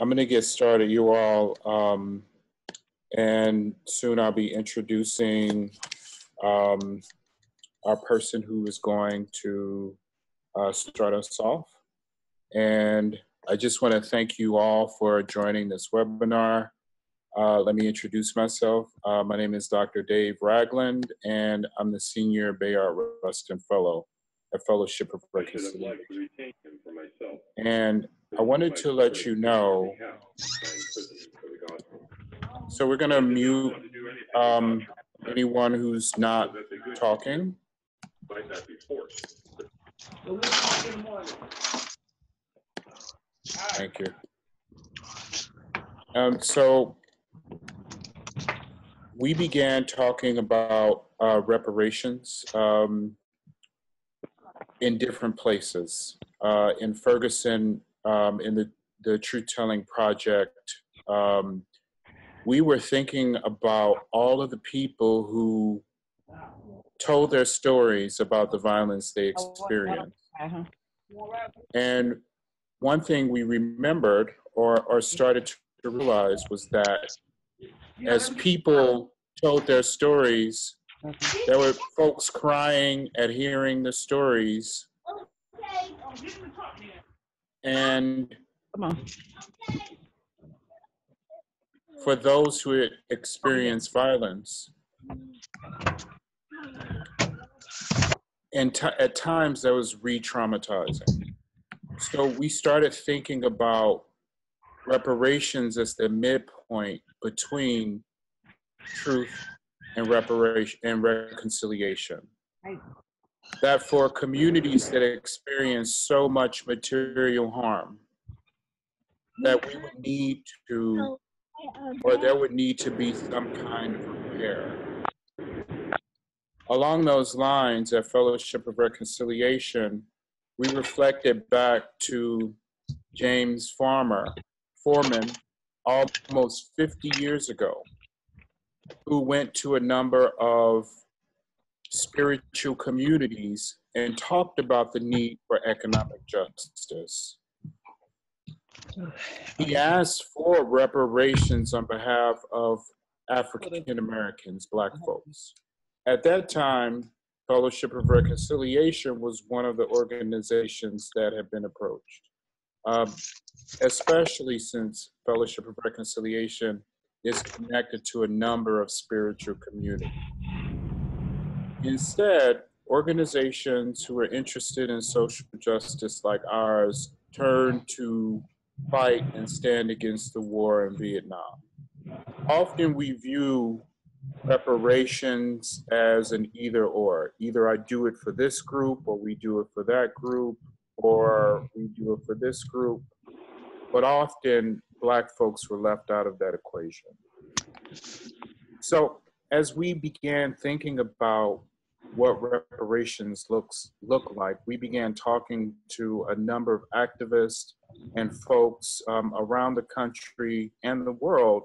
I'm going to get started, you all, and soon I'll be introducing our person who is going to start us off. And I just want to thank you all for joining this webinar. Let me introduce myself. My name is Dr. Dave Ragland, and I'm the Senior Bayard Rustin Fellow at Fellowship of Reconciliation. And I wanted to let you know, so we're going to mute anyone who's not talking. Thank you. So we began talking about reparations in different places. In Ferguson, in the Truth Telling Project, we were thinking about all of the people who told their stories about the violence they experienced. And one thing we remembered or started to realize was that as people told their stories, there were folks crying at hearing the stories. And for those who had experienced violence, and at times that was re-traumatizing. So we started thinking about reparations as the midpoint between truth and reparation and reconciliation. That for communities that experience so much material harm, that we would need to, or there would need to be some kind of repair. Along those lines, at Fellowship of Reconciliation, we reflected back to James Foreman, almost 50 years ago, who went to a number of spiritual communities and talked about the need for economic justice. He asked for reparations on behalf of African Americans, Black folks. At that time, Fellowship of Reconciliation was one of the organizations that had been approached, especially since Fellowship of Reconciliation is connected to a number of spiritual communities. Instead, organizations who are interested in social justice like ours turned to fight and stand against the war in Vietnam. Often we view reparations as an either-or. Either I do it for this group, or we do it for that group, or we do it for this group. But often, Black folks were left out of that equation. So as we began thinking about what reparations look like, we began talking to a number of activists and folks around the country and the world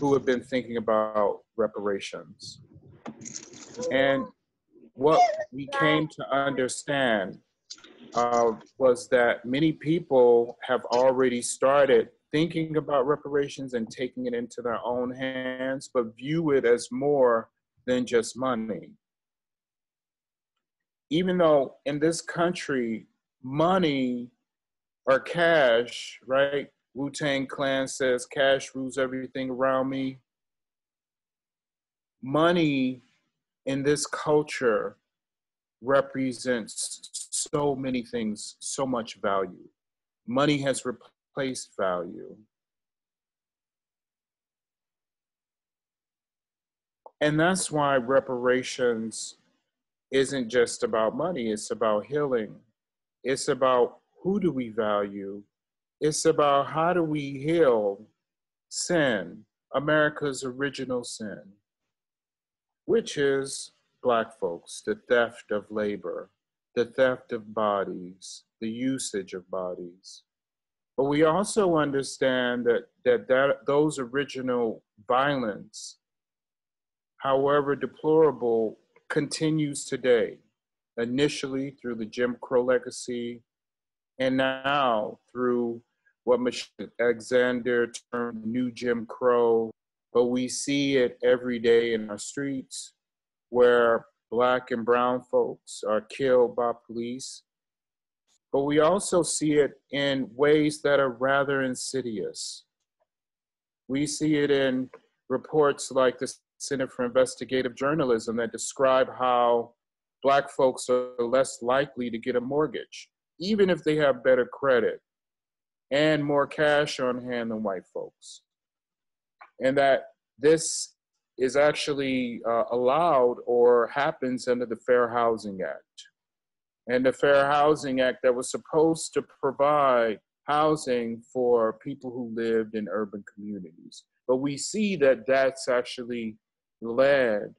who have been thinking about reparations. And what we came to understand was that many people have already started thinking about reparations and taking it into their own hands, but view it as more than just money. Even though in this country, money or cash, right? Wu-Tang Clan says, cash rules everything around me. Money in this culture represents so many things, so much value. Money has replaced value. And that's why reparations isn't just about money, it's about healing. It's about who do we value? It's about how do we heal sin, America's original sin, which is Black folks, the theft of labor, the theft of bodies, the usage of bodies. But we also understand that those original violence, however deplorable, continues today, initially through the Jim Crow legacy, and now through what Michelle Alexander termed new Jim Crow, but we see it every day in our streets where Black and brown folks are killed by police. But we also see it in ways that are rather insidious. We see it in reports like the Center for Investigative Journalism that describe how Black folks are less likely to get a mortgage, even if they have better credit and more cash on hand than white folks. And that this is actually allowed or happens under the Fair Housing Act. And the Fair Housing Act that was supposed to provide housing for people who lived in urban communities. But we see that that's actually led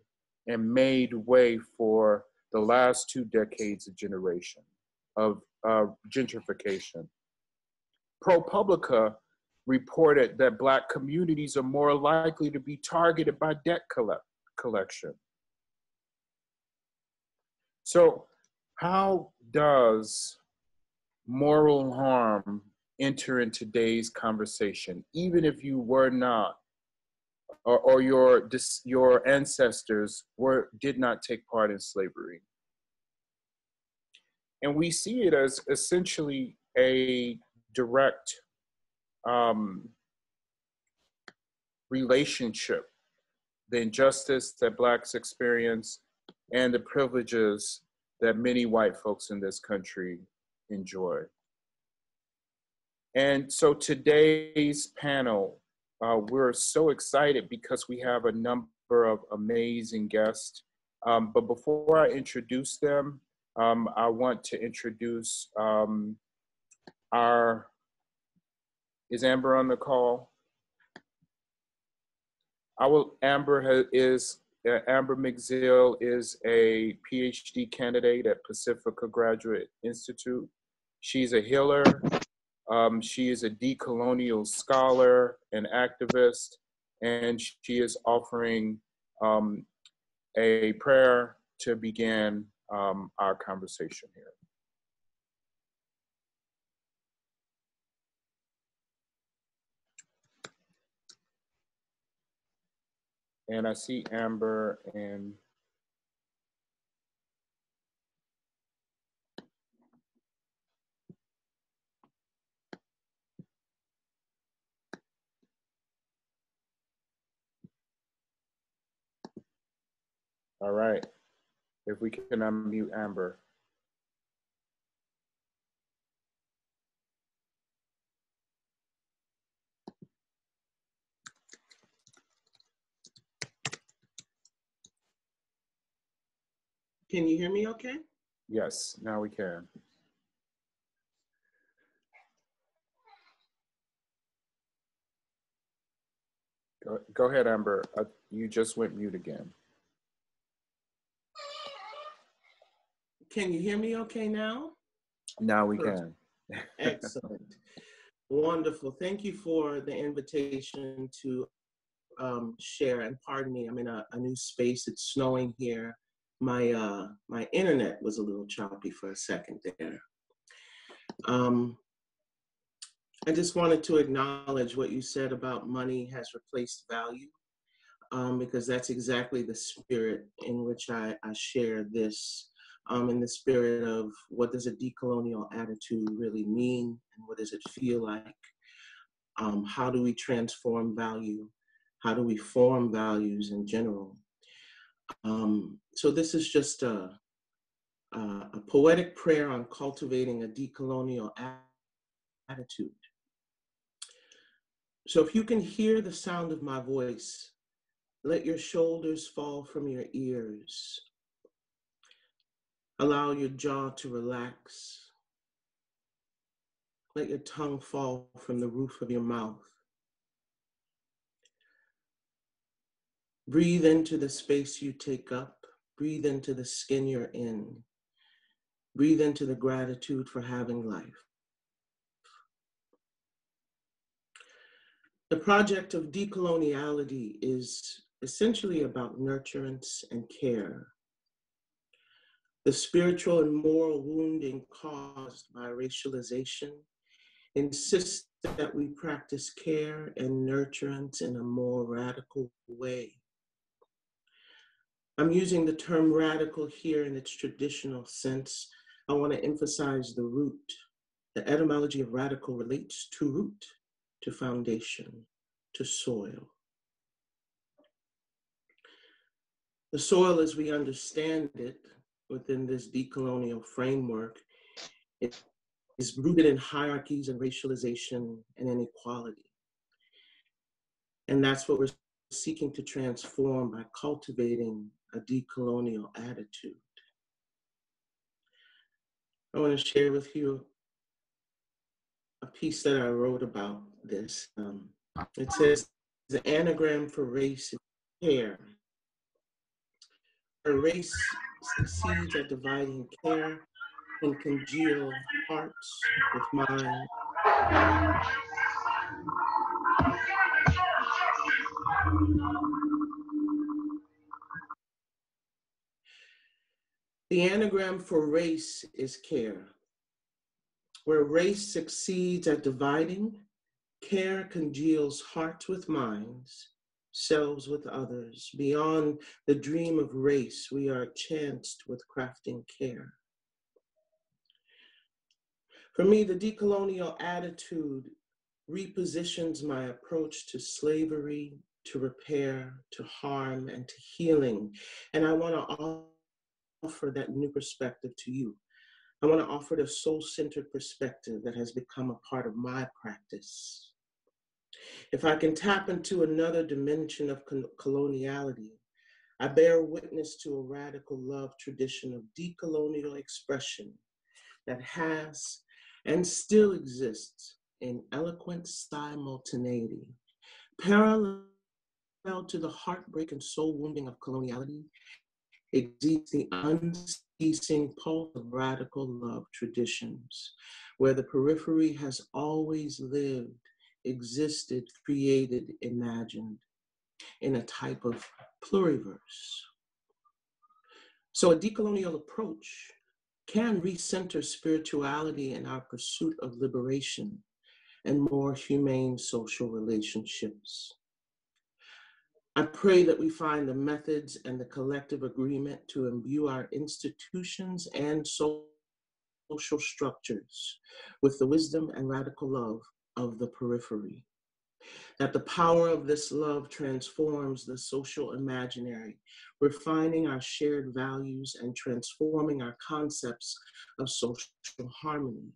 and made way for the last 2 decades of generation of gentrification. ProPublica reported that Black communities are more likely to be targeted by debt collection. So how does moral harm enter in today's conversation, even if you were not, or your ancestors did not take part in slavery? And we see it as essentially a direct relationship, the injustice that Blacks experience and the privileges that many white folks in this country enjoy. And so today's panel, we're so excited because we have a number of amazing guests. But before I introduce them, I want to introduce is Amber on the call? Amber McZill is a PhD candidate at Pacifica Graduate Institute. She's a healer. She is a decolonial scholar and activist, and she is offering a prayer to begin our conversation here. And I see Amber and all right, if we can unmute Amber. Can you hear me okay? Yes, now we can. Go ahead, Amber. You just went mute again. Can you hear me okay now? Now we can. Excellent. Wonderful. Thank you for the invitation to share. And pardon me, I'm in a new space. It's snowing here. My internet was a little choppy for a second there. I just wanted to acknowledge what you said about money has replaced value, because that's exactly the spirit in which I share this, in the spirit of what does a decolonial attitude really mean, and what does it feel like? How do we transform value? How do we form values in general? So this is just a poetic prayer on cultivating a decolonial attitude. So if you can hear the sound of my voice, let your shoulders fall from your ears. Allow your jaw to relax. Let your tongue fall from the roof of your mouth. Breathe into the space you take up. Breathe into the skin you're in. Breathe into the gratitude for having life. The project of decoloniality is essentially about nurturance and care. The spiritual and moral wounding caused by racialization insists that we practice care and nurturance in a more radical way. I'm using the term radical here in its traditional sense. I want to emphasize the root. The etymology of radical relates to root, to foundation, to soil. The soil, as we understand it within this decolonial framework, it is rooted in hierarchies and racialization and inequality. And that's what we're seeking to transform by cultivating a decolonial attitude. I want to share with you a piece that I wrote about this. It says, the anagram for race is care. Her race succeeds at dividing care and congeal hearts with minds. The anagram for race is care. Where race succeeds at dividing, care congeals hearts with minds, selves with others. Beyond the dream of race, we are chanced with crafting care. For me, the decolonial attitude repositions my approach to slavery, to repair, to harm, and to healing. And I want to offer that new perspective to you. I want to offer the soul-centered perspective that has become a part of my practice. If I can tap into another dimension of coloniality, I bear witness to a radical love tradition of decolonial expression that has and still exists in eloquent simultaneity, parallel to the heartbreak and soul wounding of coloniality. Exceeds the unceasing pulse of radical love traditions, where the periphery has always lived, existed, created, imagined, in a type of pluriverse. So a decolonial approach can recenter spirituality in our pursuit of liberation and more humane social relationships. I pray that we find the methods and the collective agreement to imbue our institutions and social structures with the wisdom and radical love of the periphery. That the power of this love transforms the social imaginary, refining our shared values and transforming our concepts of social harmony.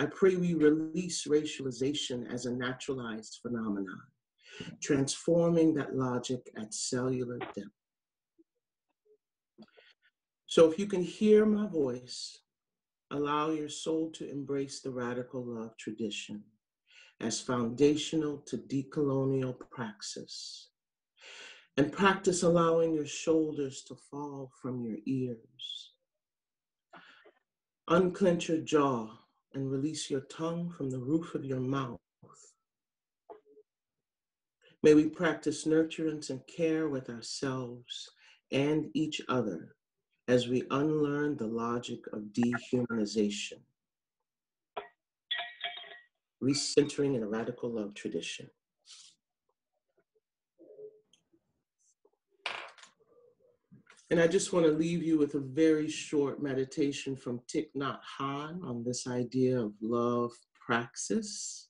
I pray we release racialization as a naturalized phenomenon, transforming that logic at cellular depth. So if you can hear my voice, allow your soul to embrace the radical love tradition as foundational to decolonial praxis. And practice allowing your shoulders to fall from your ears. Unclench your jaw and release your tongue from the roof of your mouth. May we practice nurturance and care with ourselves and each other as we unlearn the logic of dehumanization, recentering in a radical love tradition. And I just want to leave you with a very short meditation from Thich Nhat Hanh on this idea of love praxis.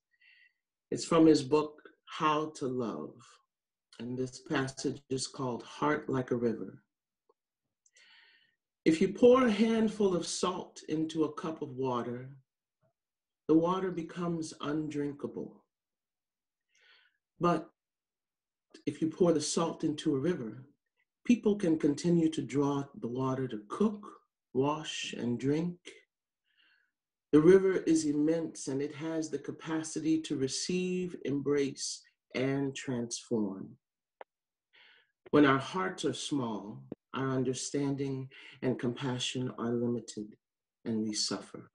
It's from his book, How to Love, and this passage is called Heart Like a River. If you pour a handful of salt into a cup of water, the water becomes undrinkable. But if you pour the salt into a river, people can continue to draw the water to cook, wash, and drink. The river is immense, and it has the capacity to receive, embrace, and transform. When our hearts are small, our understanding and compassion are limited, and we suffer.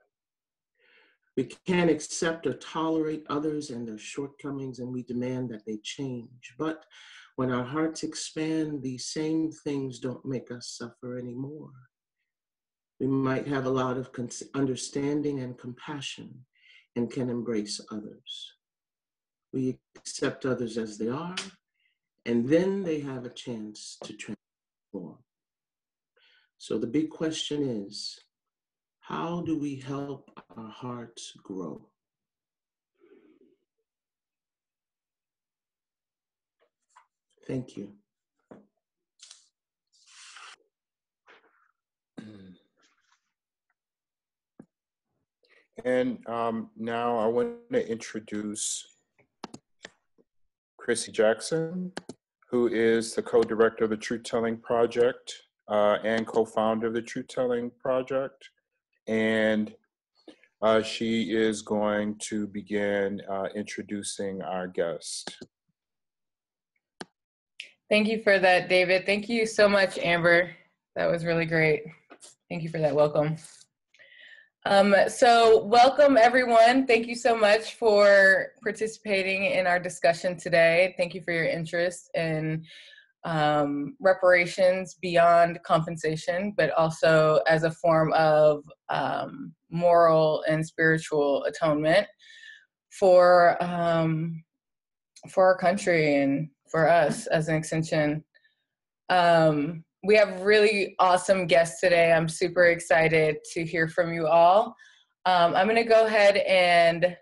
We can't accept or tolerate others and their shortcomings, and we demand that they change. But when our hearts expand, these same things don't make us suffer anymore. We might have a lot of understanding and compassion, and can embrace others. We accept others as they are, and then they have a chance to transform. So the big question is, how do we help our hearts grow? Thank you. And now I want to introduce Chrissy Jackson, who is the co-director of the Truth Telling Project and co-founder of the Truth Telling Project. And she is going to begin introducing our guest. Thank you for that, David. Thank you so much, Amber. That was really great. Thank you for that welcome. So welcome everyone. Thank you so much for participating in our discussion today. Thank you for your interest in reparations beyond compensation, but also as a form of moral and spiritual atonement for our country and for us as an extension. We have really awesome guests today. I'm super excited to hear from you all. I'm gonna go ahead and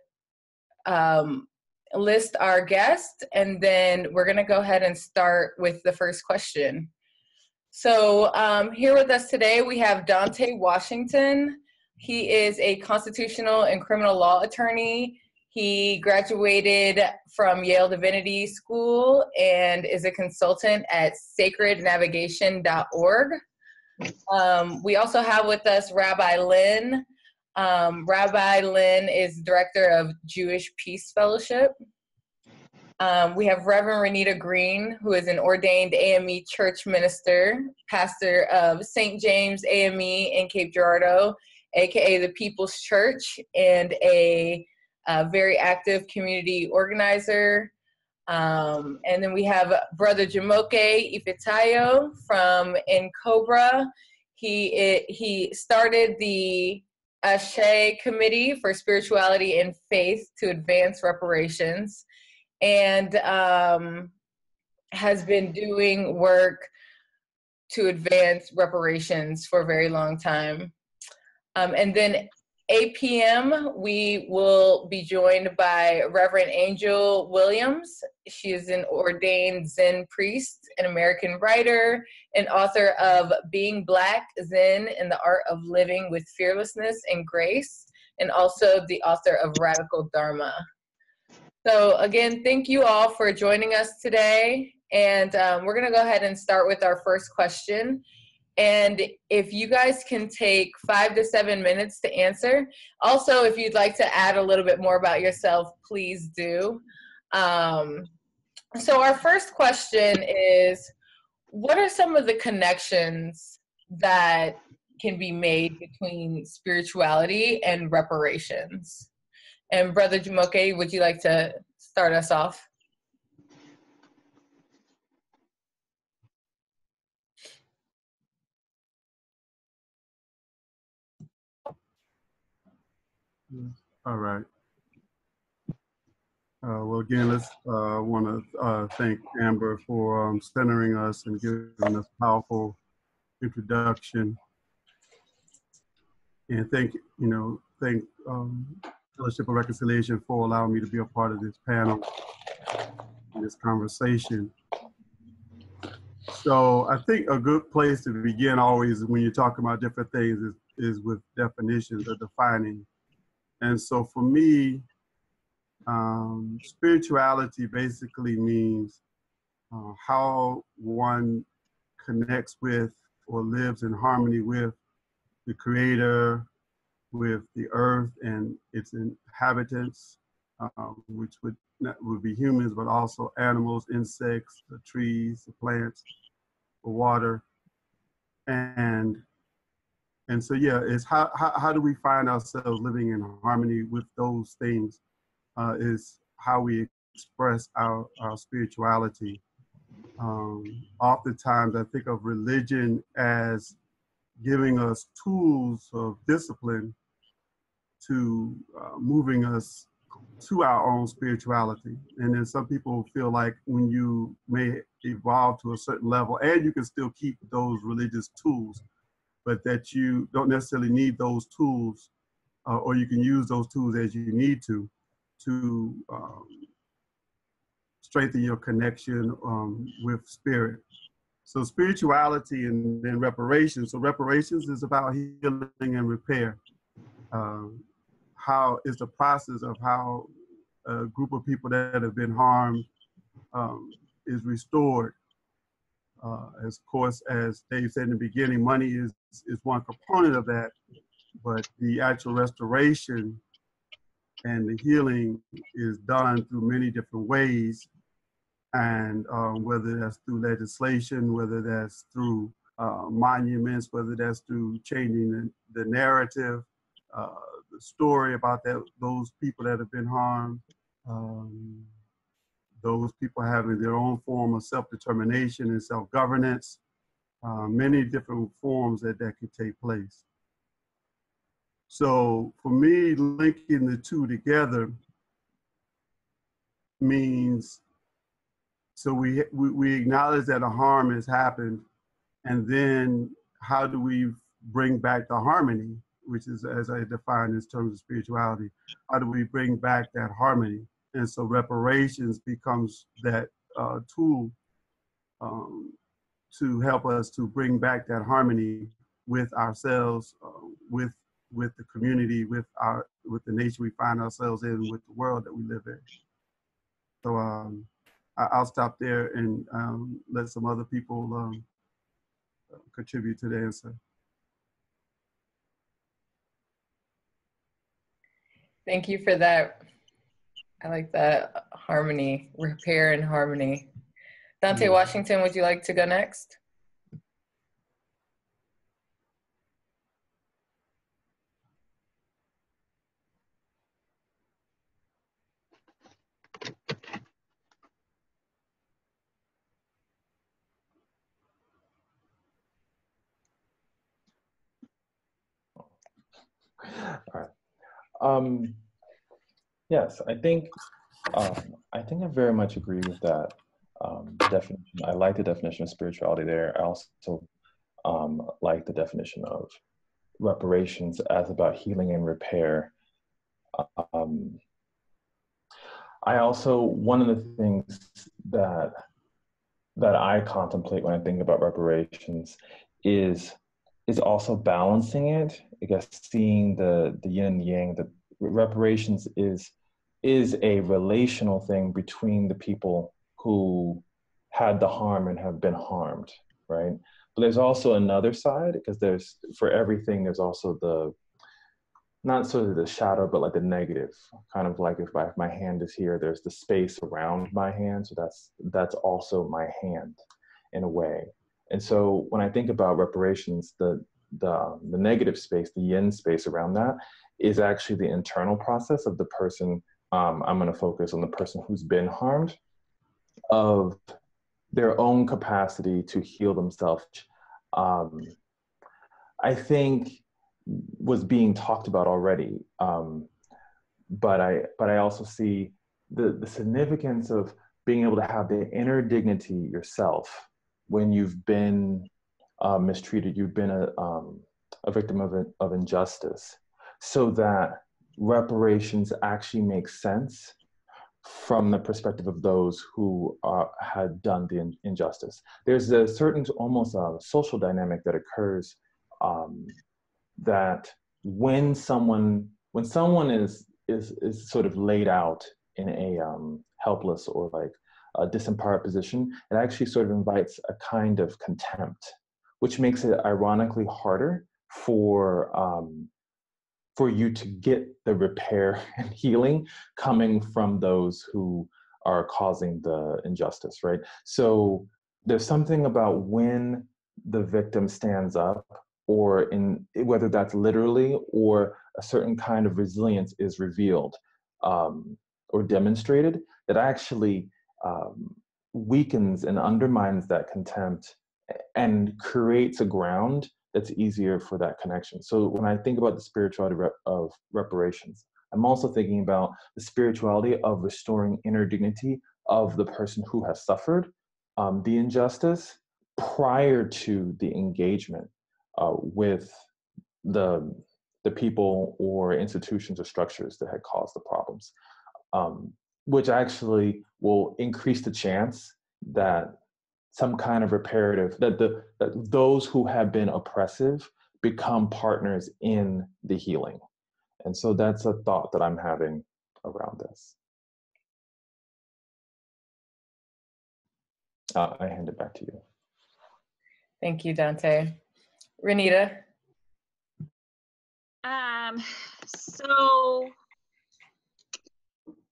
list our guests, and then we're gonna go ahead and start with the first question. So here with us today, we have Dante Washington. He is a constitutional and criminal law attorney. He graduated from Yale Divinity School and is a consultant at sacrednavigation.org. We also have with us Rabbi Lynn. Rabbi Lynn is director of Jewish Peace Fellowship. We have Reverend Renita Green, who is an ordained AME church minister, pastor of St. James AME in Cape Girardeau, AKA the People's Church, and a very active community organizer. And then we have Brother Jumoke Ifetayo from NCOBRA. He started the Ashe Committee for Spirituality and Faith to Advance Reparations, and has been doing work to advance reparations for a very long time. And then 8 p.m., we will be joined by Reverend Angel Williams. She is an ordained Zen priest, an American writer, and author of Being Black, Zen, and the Art of Living with Fearlessness and Grace, and also the author of Radical Dharma. So again, thank you all for joining us today. And we're going to go ahead and start with our first question. And if you guys can take 5 to 7 minutes to answer. Also, if you'd like to add a little bit more about yourself, please do. So our first question is, what are some of the connections that can be made between spirituality and reparations? And Brother Jumoke, would you like to start us off? All right. Well, again, let's want to thank Amber for centering us and giving us powerful introduction. And thank Fellowship of Reconciliation for allowing me to be a part of this panel and this conversation. So I think a good place to begin always when you're talking about different things is with definitions or defining. And so for me, spirituality basically means how one connects with or lives in harmony with the Creator, with the earth and its inhabitants, which would be humans, but also animals, insects, the trees, the plants, the water. And so, yeah, it's how do we find ourselves living in harmony with those things is how we express our spirituality. Oftentimes, I think of religion as giving us tools of discipline to moving us to our own spirituality. And then some people feel like when you may evolve to a certain level, and you can still keep those religious tools, but that you don't necessarily need those tools, or you can use those tools as you need to strengthen your connection with spirit. So spirituality and then reparations. So reparations is about healing and repair. How is the process of how a group of people that have been harmed is restored. As of course, as Dave said in the beginning, money is one component of that, but the actual restoration and the healing is done through many different ways, and whether that's through legislation, whether that's through monuments, whether that's through changing the narrative, the story about that, those people that have been harmed, those people having their own form of self-determination and self-governance, many different forms that could take place. So for me, linking the two together means, so we acknowledge that a harm has happened, and then how do we bring back the harmony, which is, as I define in terms of spirituality, how do we bring back that harmony? And so reparations becomes that tool to help us to bring back that harmony with ourselves, with the community, with the nation we find ourselves in, with the world that we live in. So I'll stop there and let some other people contribute to the answer. Thank you for that. I like that harmony, repair and harmony. Dante Washington, would you like to go next? All right. Yes, I think I very much agree with that definition. I like the definition of spirituality there. I also like the definition of reparations as about healing and repair. I also, one of the things that I contemplate when I think about reparations is also balancing it. I guess seeing the yin and yang, the reparations is a relational thing between the people who had the harm and have been harmed, right? But there's also another side, because there's, for everything, there's also the, not sort of the shadow, but like the negative, kind of like if my hand is here, there's the space around my hand, so that's also my hand in a way. And so when I think about reparations, the negative space, the yin space around that, is actually the internal process of the person. I'm going to focus on the person who's been harmed, of their own capacity to heal themselves. I think was being talked about already, but I also see the significance of being able to have the inner dignity yourself when you've been mistreated, you've been a victim of injustice, so that reparations actually make sense from the perspective of those who had done the injustice. There's a certain almost social dynamic that occurs that when someone is sort of laid out in a helpless or like a disempowered position, it actually sort of invites a kind of contempt, which makes it ironically harder for you to get the repair and healing coming from those who are causing the injustice, right? So there's something about when the victim stands up, or in whether that's literally or a certain kind of resilience is revealed or demonstrated, that actually weakens and undermines that contempt and creates a ground that's easier for that connection. So when I think about the spirituality of reparations, I'm also thinking about the spirituality of restoring inner dignity of the person who has suffered the injustice prior to the engagement with the people or institutions or structures that had caused the problems, which actually will increase the chance that some kind of reparative, that those who have been oppressive become partners in the healing. And so that's a thought that I'm having around this. I hand it back to you. Thank you, Dante. Renita? So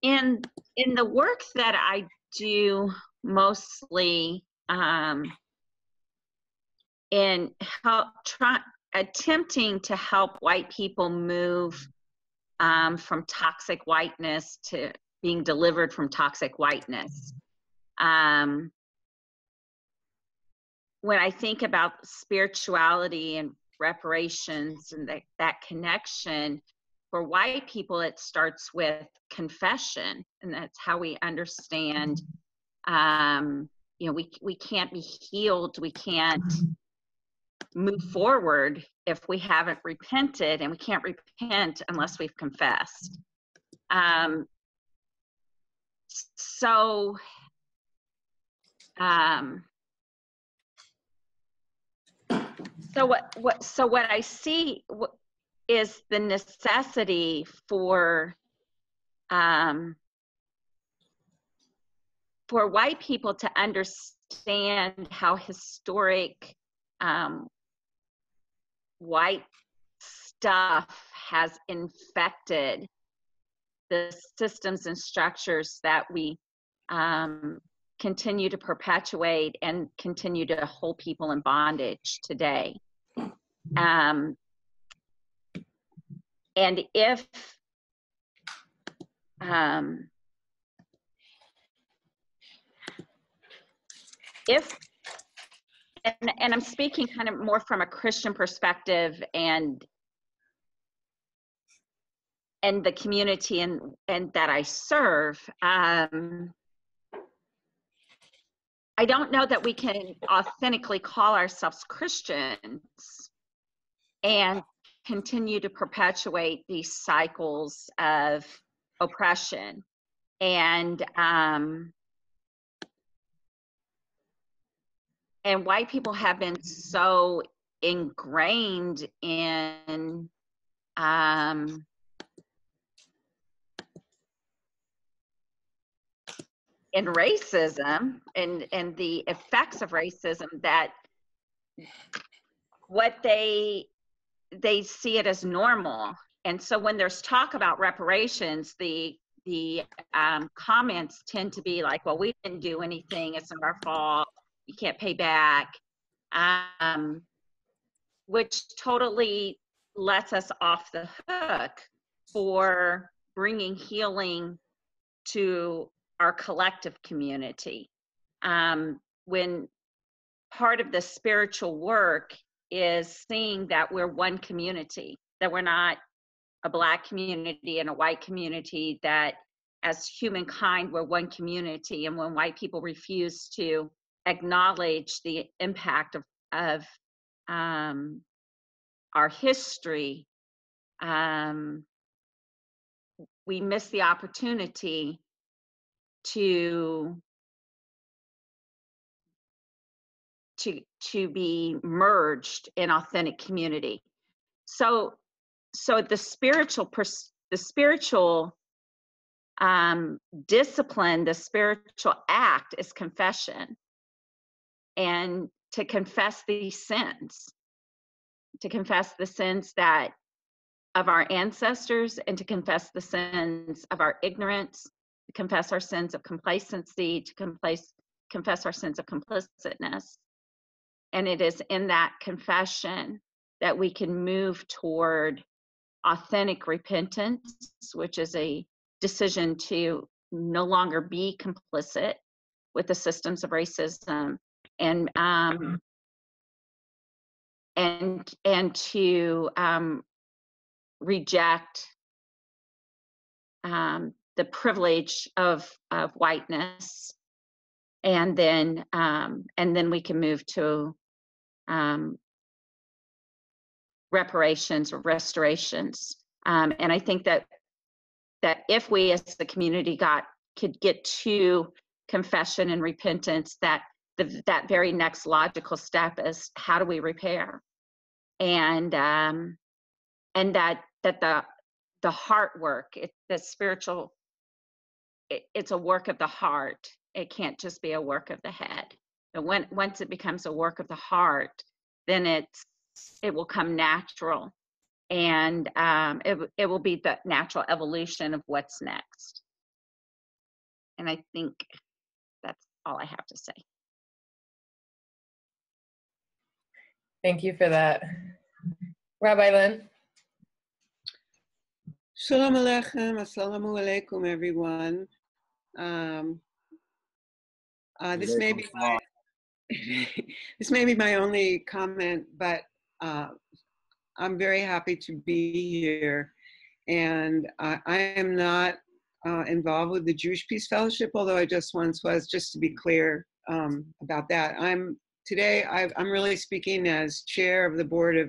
in the work that I do mostly in attempting to help white people move from toxic whiteness to being delivered from toxic whiteness. When I think about spirituality and reparations and that connection, for white people, it starts with confession, and that's how we understand, you know, we can't be healed, we can't move forward if we haven't repented, and we can't repent unless we've confessed. So what I see is the necessity for white people to understand how historic white stuff has infected the systems and structures that we continue to perpetuate and continue to hold people in bondage today. And if and I'm speaking kind of more from a Christian perspective and the community and that I serve, I don't know that we can authentically call ourselves Christians and continue to perpetuate these cycles of oppression. And white people have been so ingrained in racism and the effects of racism that what they see it as normal. And so when there's talk about reparations, the comments tend to be like, well, we didn't do anything, it's not our fault, you can't pay back, which totally lets us off the hook for bringing healing to our collective community, when part of the spiritual work is seeing that we're one community, that we're not a Black community and a white community, that as humankind, we're one community. And when white people refuse to acknowledge the impact of our history, we miss the opportunity to be merged in authentic community. So the spiritual discipline, the spiritual act is confession, and to confess these sins, to confess the sins that of our ancestors, and to confess the sins of our ignorance, to confess our sins of complacency, to confess our sins of complicitness. And it is in that confession that we can move toward authentic repentance, which is a decision to no longer be complicit with the systems of racism, and and to reject the privilege of whiteness, and then we can move to reparations or restorations. And I think that if we as the community could get to confession and repentance, that that very next logical step is, how do we repair? And that the heart work, the spiritual, it's a work of the heart. It can't just be a work of the head. But once it becomes a work of the heart, then it will come natural, and it will be the natural evolution of what's next. And I think that's all I have to say. Thank you for that. Rabbi Lynn. Shalom Aleichem, Assalamu Alaikum, everyone. This may be my only comment, but I'm very happy to be here, and I am not involved with the Jewish Peace Fellowship, although I just once was. Just to be clear about that, today I'm really speaking as chair of the board of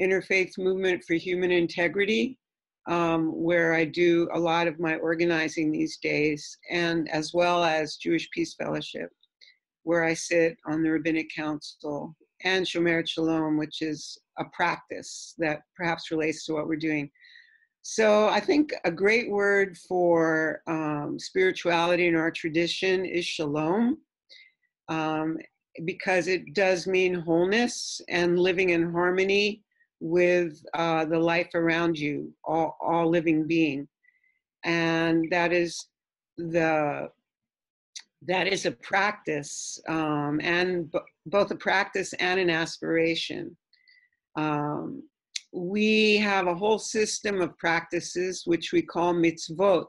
Interfaith Movement for Human Integrity, where I do a lot of my organizing these days, and as well as Jewish Peace Fellowship, where I sit on the Rabbinic Council, and Shomeret Shalom, which is a practice that perhaps relates to what we're doing. So I think a great word for spirituality in our tradition is shalom, because it does mean wholeness and living in harmony with the life around you, all living being. And that is a practice, and both a practice and an aspiration. We have a whole system of practices which we call mitzvot,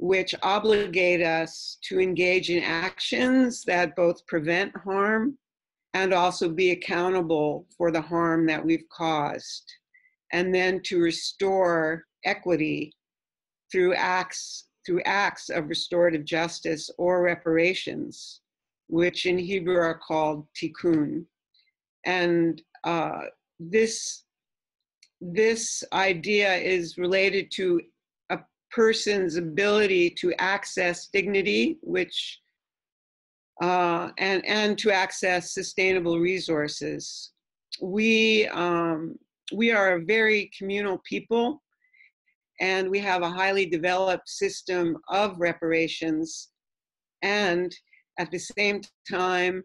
which obligate us to engage in actions that both prevent harm and also be accountable for the harm that we've caused, and then to restore equity through acts of restorative justice or reparations, which in Hebrew are called tikkun. And this idea is related to a person's ability to access dignity, which and to access sustainable resources. We are a very communal people, and we have a highly developed system of reparations. And at the same time,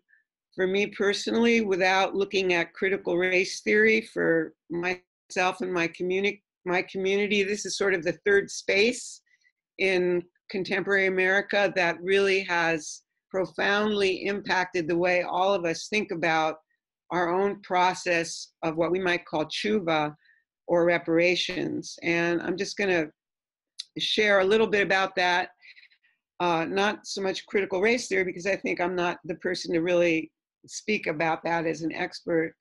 for me personally, without looking at critical race theory for myself and my community, this is sort of the third space in contemporary America that really has profoundly impacted the way all of us think about our own process of what we might call tshuva, or reparations. And I'm just gonna share a little bit about that, not so much critical race theory, because I think I'm not the person to really speak about that as an expert.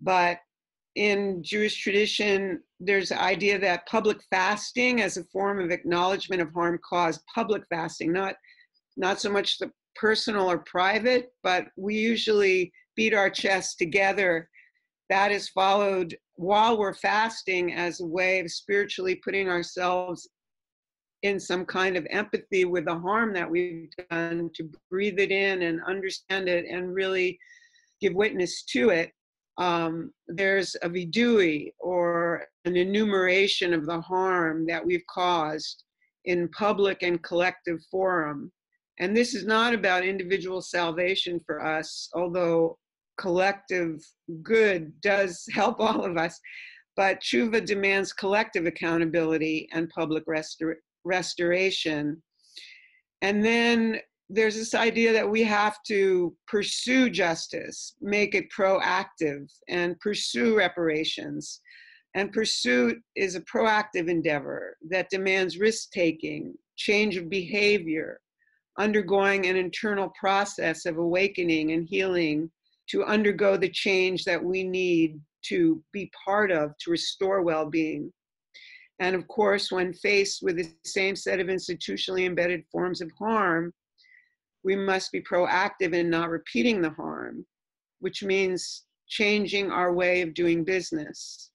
But in Jewish tradition, there's the idea that public fasting as a form of acknowledgement of harm caused, public fasting, not so much the personal or private, but we usually beat our chests together. That is followed while we're fasting as a way of spiritually putting ourselves in some kind of empathy with the harm that we've done, to breathe it in and understand it and really give witness to it. There's a vidui, or an enumeration of the harm that we've caused in public and collective forum. And this is not about individual salvation for us, although collective good does help all of us, but tshuva demands collective accountability and public restoration. And then there's this idea that we have to pursue justice, make it proactive, and pursue reparations. And pursuit is a proactive endeavor that demands risk-taking, change of behavior, undergoing an internal process of awakening and healing to undergo the change that we need to be part of to restore well-being. And of course, when faced with the same set of institutionally embedded forms of harm, we must be proactive in not repeating the harm, which means changing our way of doing business.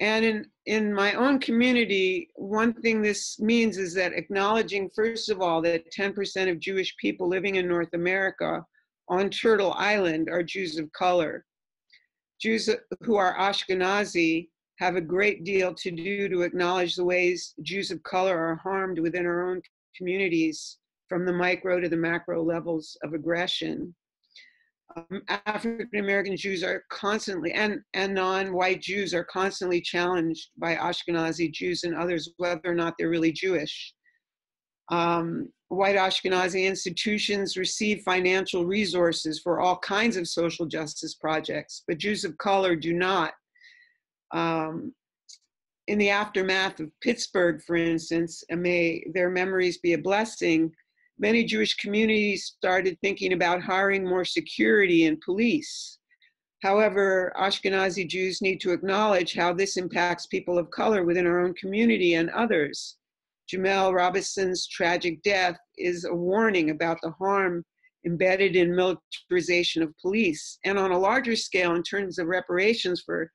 And in my own community, one thing this means is that acknowledging, first of all, that 10% of Jewish people living in North America on Turtle Island are Jews of color. Jews who are Ashkenazi have a great deal to do to acknowledge the ways Jews of color are harmed within our own communities, from the micro to the macro levels of aggression. African American Jews are constantly, and non-white Jews are constantly challenged by Ashkenazi Jews and others whether or not they're really Jewish. White Ashkenazi institutions receive financial resources for all kinds of social justice projects, but Jews of color do not. In the aftermath of Pittsburgh, for instance, and may their memories be a blessing, many Jewish communities started thinking about hiring more security and police. However, Ashkenazi Jews need to acknowledge how this impacts people of color within our own community and others. Jamel Robinson's tragic death is a warning about the harm embedded in militarization of police. And on a larger scale, in terms of reparations for,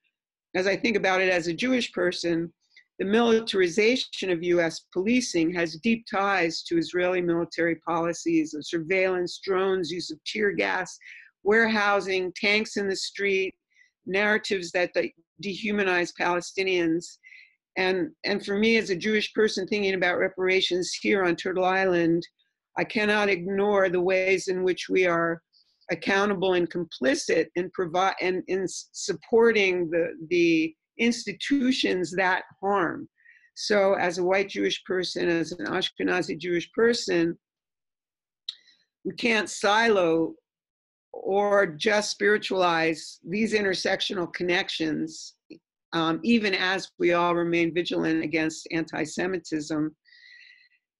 as I think about it as a Jewish person, the militarization of U.S. policing has deep ties to Israeli military policies of surveillance, drones, use of tear gas, warehousing, tanks in the street, narratives that dehumanize Palestinians. And for me, as a Jewish person thinking about reparations here on Turtle Island, I cannot ignore the ways in which we are accountable and complicit in supporting the institutions that harm. So as a white Jewish person, as an Ashkenazi Jewish person, we can't silo or just spiritualize these intersectional connections, even as we all remain vigilant against anti-Semitism.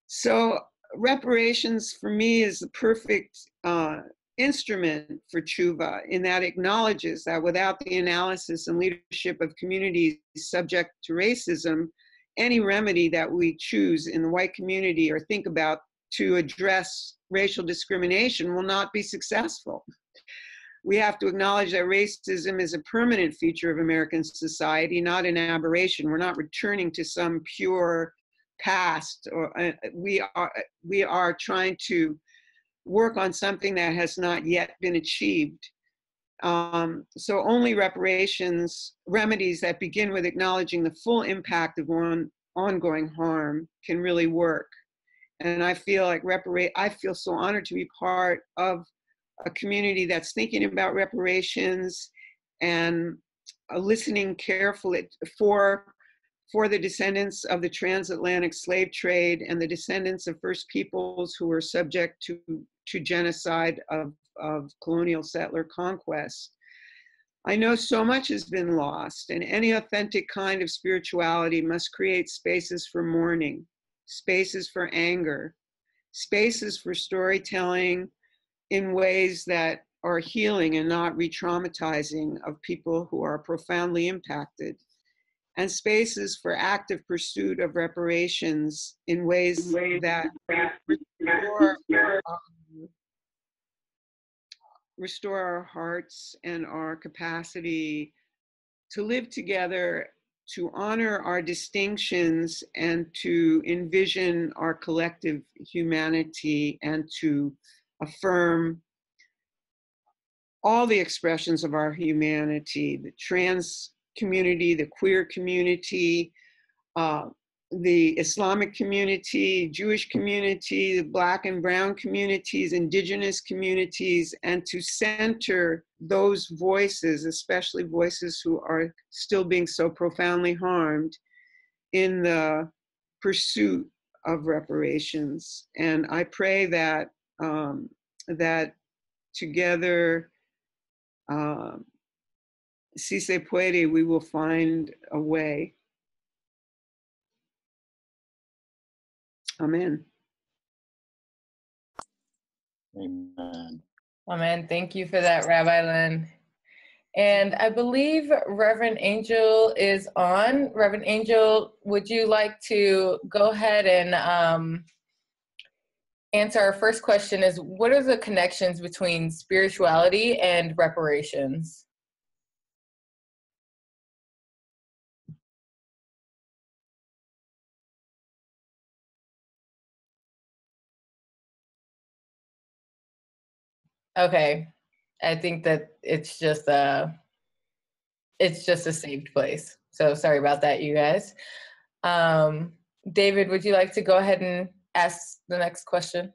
So reparations for me is the perfect instrument for tshuva, in that acknowledges that without the analysis and leadership of communities subject to racism, any remedy that we choose in the white community or think about to address racial discrimination will not be successful. We have to acknowledge that racism is a permanent feature of American society, not an aberration. We're not returning to some pure past, or we are trying to work on something that has not yet been achieved. So only reparations, remedies that begin with acknowledging the full impact of ongoing harm can really work. And I feel like I feel so honored to be part of a community that's thinking about reparations and listening carefully for the descendants of the transatlantic slave trade and the descendants of First Peoples who were subject to genocide of colonial settler conquest. I know so much has been lost, and any authentic kind of spirituality must create spaces for mourning, spaces for anger, spaces for storytelling in ways that are healing and not re-traumatizing of people who are profoundly impacted, and spaces for active pursuit of reparations in ways that restore our hearts and our capacity to live together, to honor our distinctions, and to envision our collective humanity, and to affirm all the expressions of our humanity, the trans community, the queer community, the Islamic community, Jewish community, the Black and Brown communities, Indigenous communities, and to center those voices, especially voices who are still being so profoundly harmed, in the pursuit of reparations. And I pray that that together, si se puede, we will find a way. Amen. Amen. Amen. Thank you for that, Rabbi Lynn. And I believe Reverend Angel is on. Reverend Angel, would you like to go ahead and answer our first question is, what are the connections between spirituality and reparations? Okay, I think that it's just a saved place. So sorry about that, you guys. David, would you like to go ahead and ask the next question?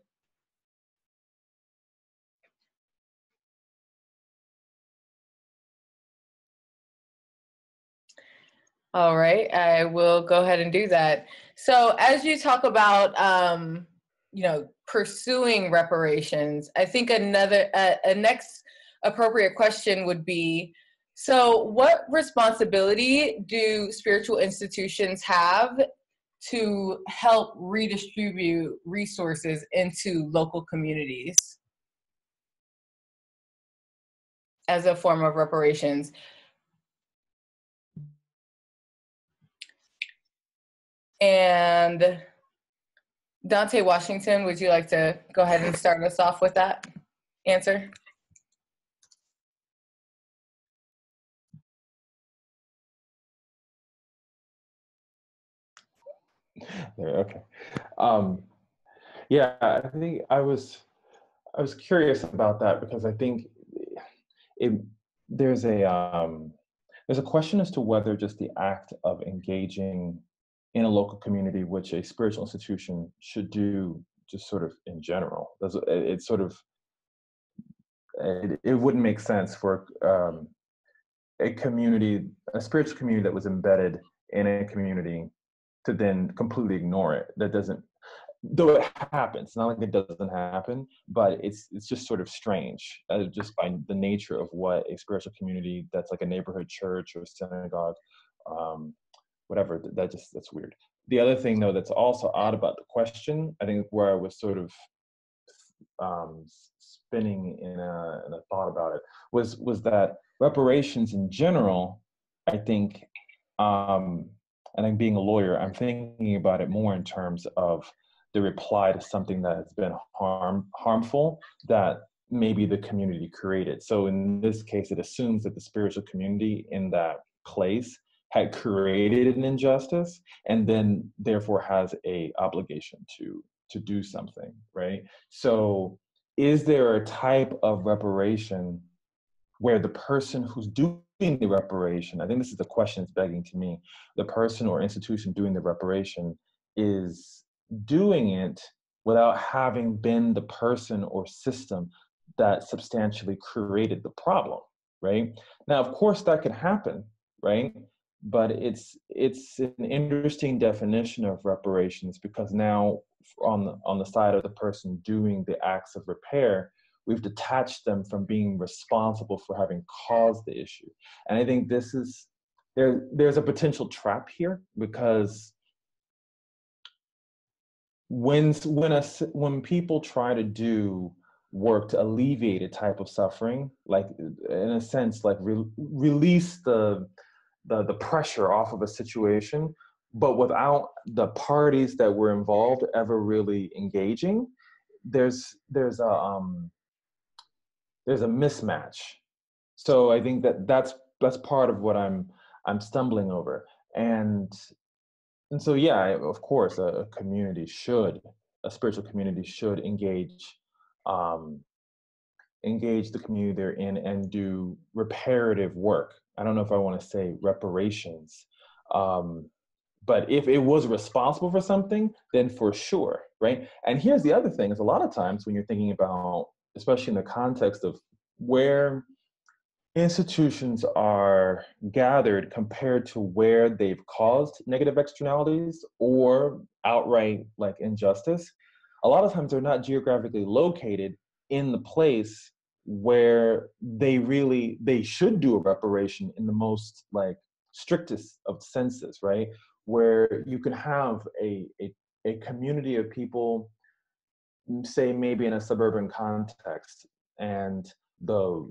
All right, I will go ahead and do that. So as you talk about, you know, pursuing reparations, I think another a next appropriate question would be, so what responsibility do spiritual institutions have to help redistribute resources into local communities as a form of reparations? And Dante Washington, would you like to go ahead and start us off with that answer? Okay. Yeah, I think I was curious about that because I think there's a question as to whether just the act of engaging in a local community, which a spiritual institution should do, just sort of in general. It's sort of, it wouldn't make sense for a community, a spiritual community that was embedded in a community, to then completely ignore it. That doesn't, though it happens. It's not like it doesn't happen, but it's just sort of strange, just by the nature of what a spiritual community that's like a neighborhood church or synagogue. Whatever, that's weird. The other thing though that's also odd about the question, I think where I was sort of spinning in a thought about it, was that reparations in general, I think, and I'm being a lawyer, I'm thinking about it more in terms of the reply to something that has been harmful that maybe the community created. So in this case, it assumes that the spiritual community in that place had created an injustice, and then therefore has a obligation to do something, right? So is there a type of reparation where the person who's doing the reparation, I think this is the question that's begging to me, the person or institution doing the reparation is doing it without having been the person or system that substantially created the problem, right? Now, of course that could happen, right? But it's an interesting definition of reparations because now on the side of the person doing the acts of repair, we've detached them from being responsible for having caused the issue. And I think this is, there's a potential trap here because when people try to do work to alleviate a type of suffering, like in a sense, like release the pressure off of a situation, but without the parties that were involved ever really engaging, there's a mismatch. So I think that's part of what I'm stumbling over, and so yeah, of course a spiritual community should engage the community they're in and do reparative work. I don't know if I want to say reparations, but if it was responsible for something, then for sure, right? And here's the other thing, is a lot of times when you're thinking about, especially in the context of where institutions are gathered compared to where they've caused negative externalities or outright like injustice, a lot of times they're not geographically located in the place where they should do a reparation in the most like strictest of senses, right? Where you can have a community of people, say maybe in a suburban context, and the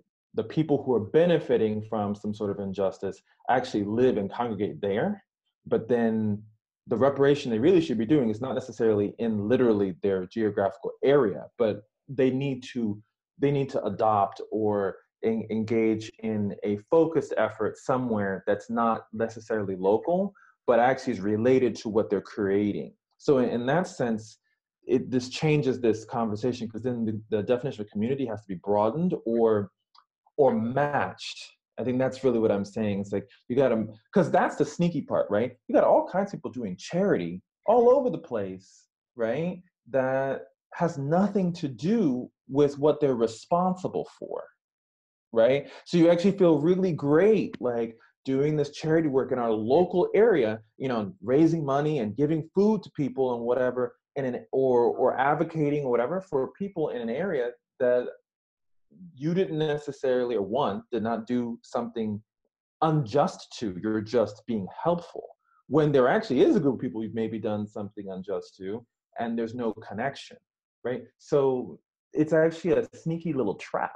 people who are benefiting from some sort of injustice actually live and congregate there, but then the reparation they really should be doing is not necessarily in literally their geographical area, but they need to adopt or engage in a focused effort somewhere that's not necessarily local, but actually is related to what they're creating. So in that sense, this changes this conversation, because then the definition of community has to be broadened or matched. I think that's really what I'm saying. It's like, you got to, because that's the sneaky part, right? You got all kinds of people doing charity all over the place, right? That has nothing to do with what they're responsible for, right? So you actually feel really great, like, doing this charity work in our local area, you know, raising money and giving food to people and whatever, and or advocating or whatever for people in an area that you didn't necessarily, or one did not do something unjust to. You're just being helpful, when there actually is a group of people you've maybe done something unjust to, and there's no connection, right? So it's actually a sneaky little trap.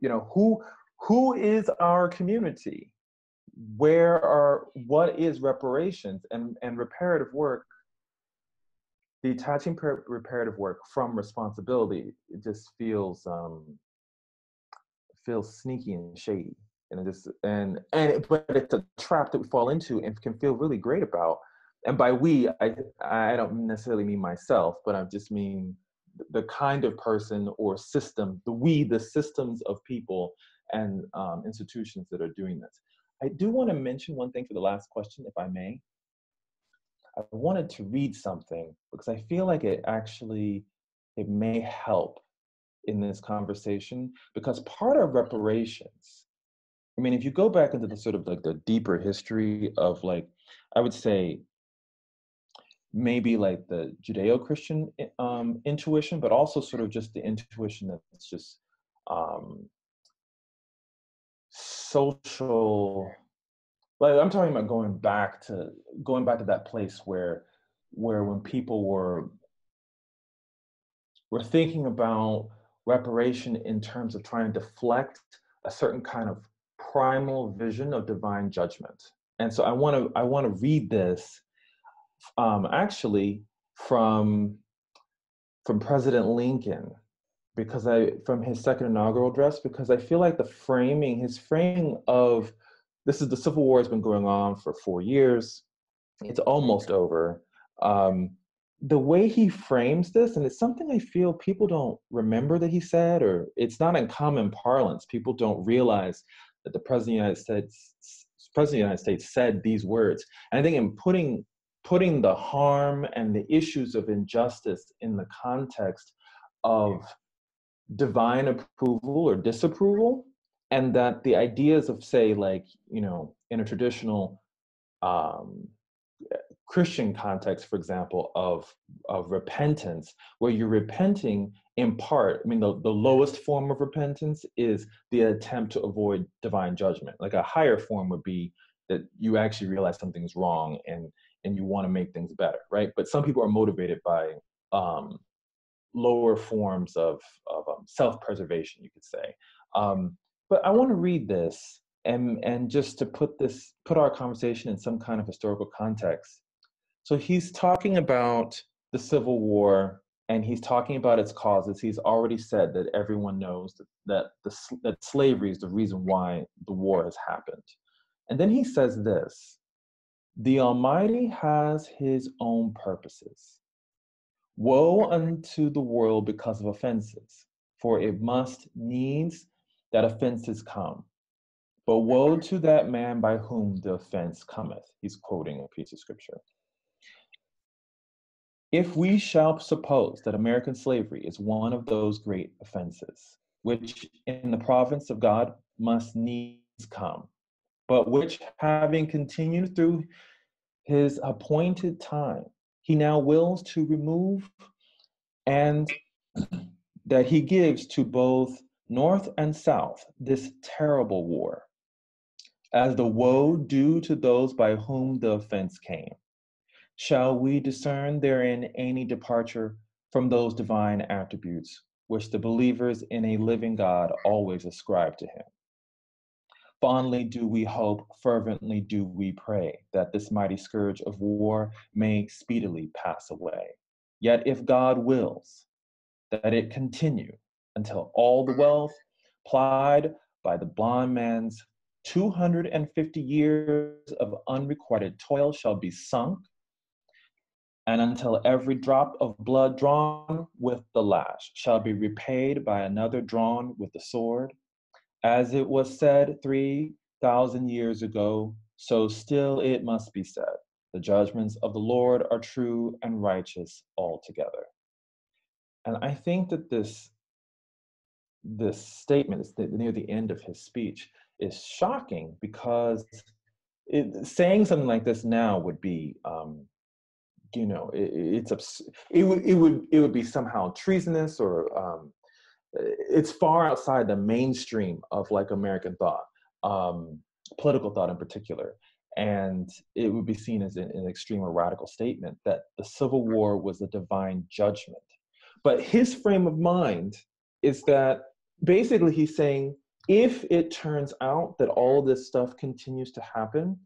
You know, who is our community? What is reparations and reparative work? Detaching reparative work from responsibility, it just feels sneaky and shady, and but it's a trap that we fall into and can feel really great about. And by we, I don't necessarily mean myself, but I just mean the kind of person or system, the systems of people and institutions that are doing this. I do want to mention one thing for the last question, if I may. I wanted to read something because I feel like it may help in this conversation, because part of reparations, I mean, if you go back into the sort of like the deeper history of, like, I would say maybe like the Judeo-Christian intuition, but also sort of just the intuition that's just social, like, I'm talking about going back to that place where when people were thinking about reparation in terms of trying to deflect a certain kind of primal vision of divine judgment. And so I want to read this actually from President Lincoln, from his second inaugural address, because I feel like his framing of, this is the Civil War has been going on for 4 years. It's almost over. The way he frames this, and it's something I feel people don't remember that he said, or it's not in common parlance. People don't realize that the President of the United States said these words. And I think in putting the harm and the issues of injustice in the context of divine approval or disapproval, and that the ideas of, say, like, you know, in a traditional Christian context, for example, of repentance, where you're repenting in part, I mean, the lowest form of repentance is the attempt to avoid divine judgment. Like, a higher form would be that you actually realize something's wrong and you want to make things better, right? But some people are motivated by lower forms of self-preservation, you could say. But I want to read this and just to put our conversation in some kind of historical context. So he's talking about the Civil War, and he's talking about its causes. He's already said that everyone knows that slavery is the reason why the war has happened. And then he says this: "The Almighty has his own purposes. Woe unto the world because of offenses, for it must needs that offenses come. But woe to that man by whom the offense cometh." He's quoting a piece of scripture. If we shall suppose that American slavery is one of those great offenses, which in the providence of God must needs come, but which, having continued through his appointed time, he now wills to remove, and that he gives to both North and South this terrible war, as the woe due to those by whom the offense came, shall we discern therein any departure from those divine attributes which the believers in a living God always ascribe to him. Fondly do we hope, fervently do we pray, that this mighty scourge of war may speedily pass away. Yet if God wills that it continue until all the wealth plied by the blind man's 250 years of unrequited toil shall be sunk, and until every drop of blood drawn with the lash shall be repaid by another drawn with the sword, as it was said 3,000 years ago, so still it must be said, the judgments of the Lord are true and righteous altogether. And I think that this statement, near the end of his speech, is shocking, because saying something like this now would be, you know, it would be somehow treasonous, or it's far outside the mainstream of like American thought, political thought in particular. And it would be seen as an extreme or radical statement that the Civil War was a divine judgment. But his frame of mind is that basically he's saying, if it turns out that all this stuff continues to happen,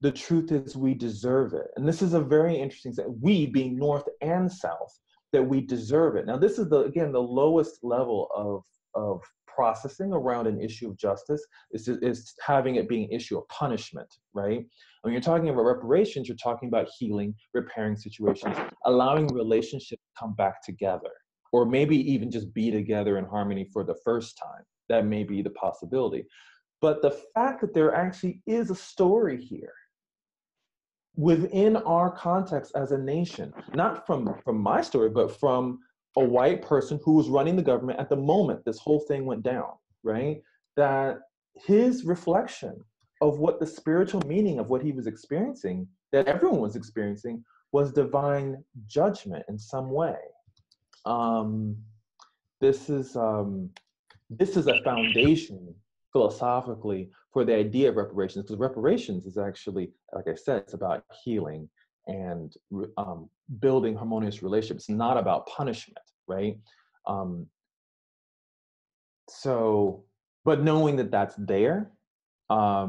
the truth is we deserve it. And this is a very interesting thing, we being North and South, that we deserve it. Now, this is, again, the lowest level of processing around an issue of justice, is having it being an issue of punishment, right? When you're talking about reparations, you're talking about healing, repairing situations, allowing relationships to come back together, or maybe even just be together in harmony for the first time. That may be the possibility. But the fact that there actually is a story here within our context as a nation, not from my story, but from a white person who was running the government at the moment this whole thing went down, right? That his reflection of what the spiritual meaning of what he was experiencing, that everyone was experiencing, was divine judgment in some way. This is a foundation philosophically for the idea of reparations, because reparations is actually, like I said, it's about healing and building harmonious relationships, not about punishment, right? But knowing that that's there, I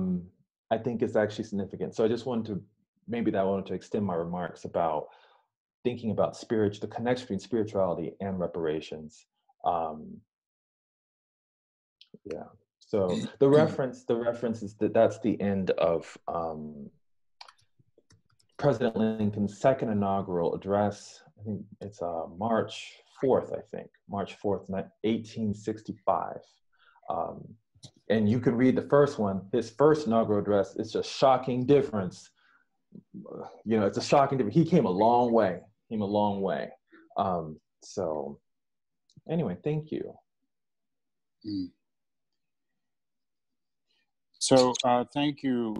think it's actually significant. So I just wanted to, extend my remarks about thinking about the connection between spirituality and reparations. Yeah. So the reference is that's the end of President Lincoln's second inaugural address. I think it's March 4th, 1865. And you can read the first one, his first inaugural address. It's a shocking difference. You know, it's a shocking difference. He came a long way. So anyway, thank you. Mm. So thank you,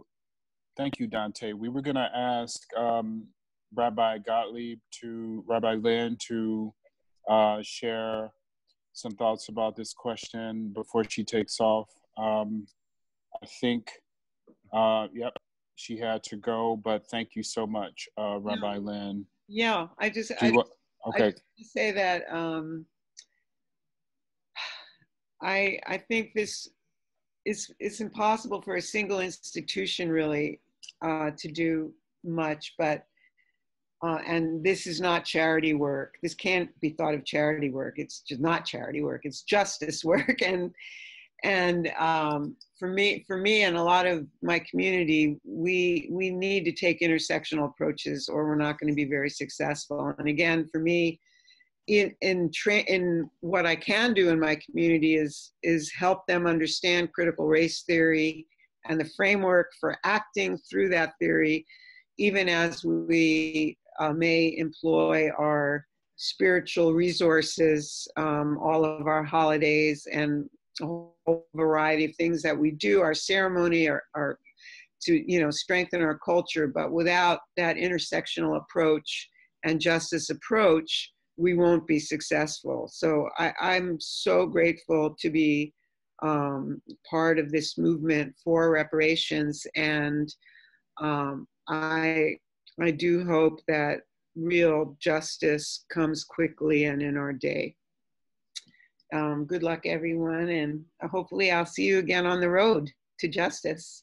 Dante. We were going to ask Rabbi Lynn to share some thoughts about this question before she takes off. I think, yep, she had to go. But thank you so much, Rabbi Lynn. Yeah, I just say that I think this. It's impossible for a single institution really to do much, but, and this is not charity work. This can't be thought of charity work. It's just not charity work. It's justice work. And for me and a lot of my community, we need to take intersectional approaches, or we're not going to be very successful. And again, for me, in what I can do in my community is help them understand critical race theory and the framework for acting through that theory, even as we may employ our spiritual resources, all of our holidays and a whole variety of things that we do, our ceremony, our to, you know, strengthen our culture. But without that intersectional approach and justice approach, we won't be successful. So I'm so grateful to be part of this movement for reparations. And I do hope that real justice comes quickly and in our day. Good luck, everyone. And hopefully I'll see you again on the road to justice.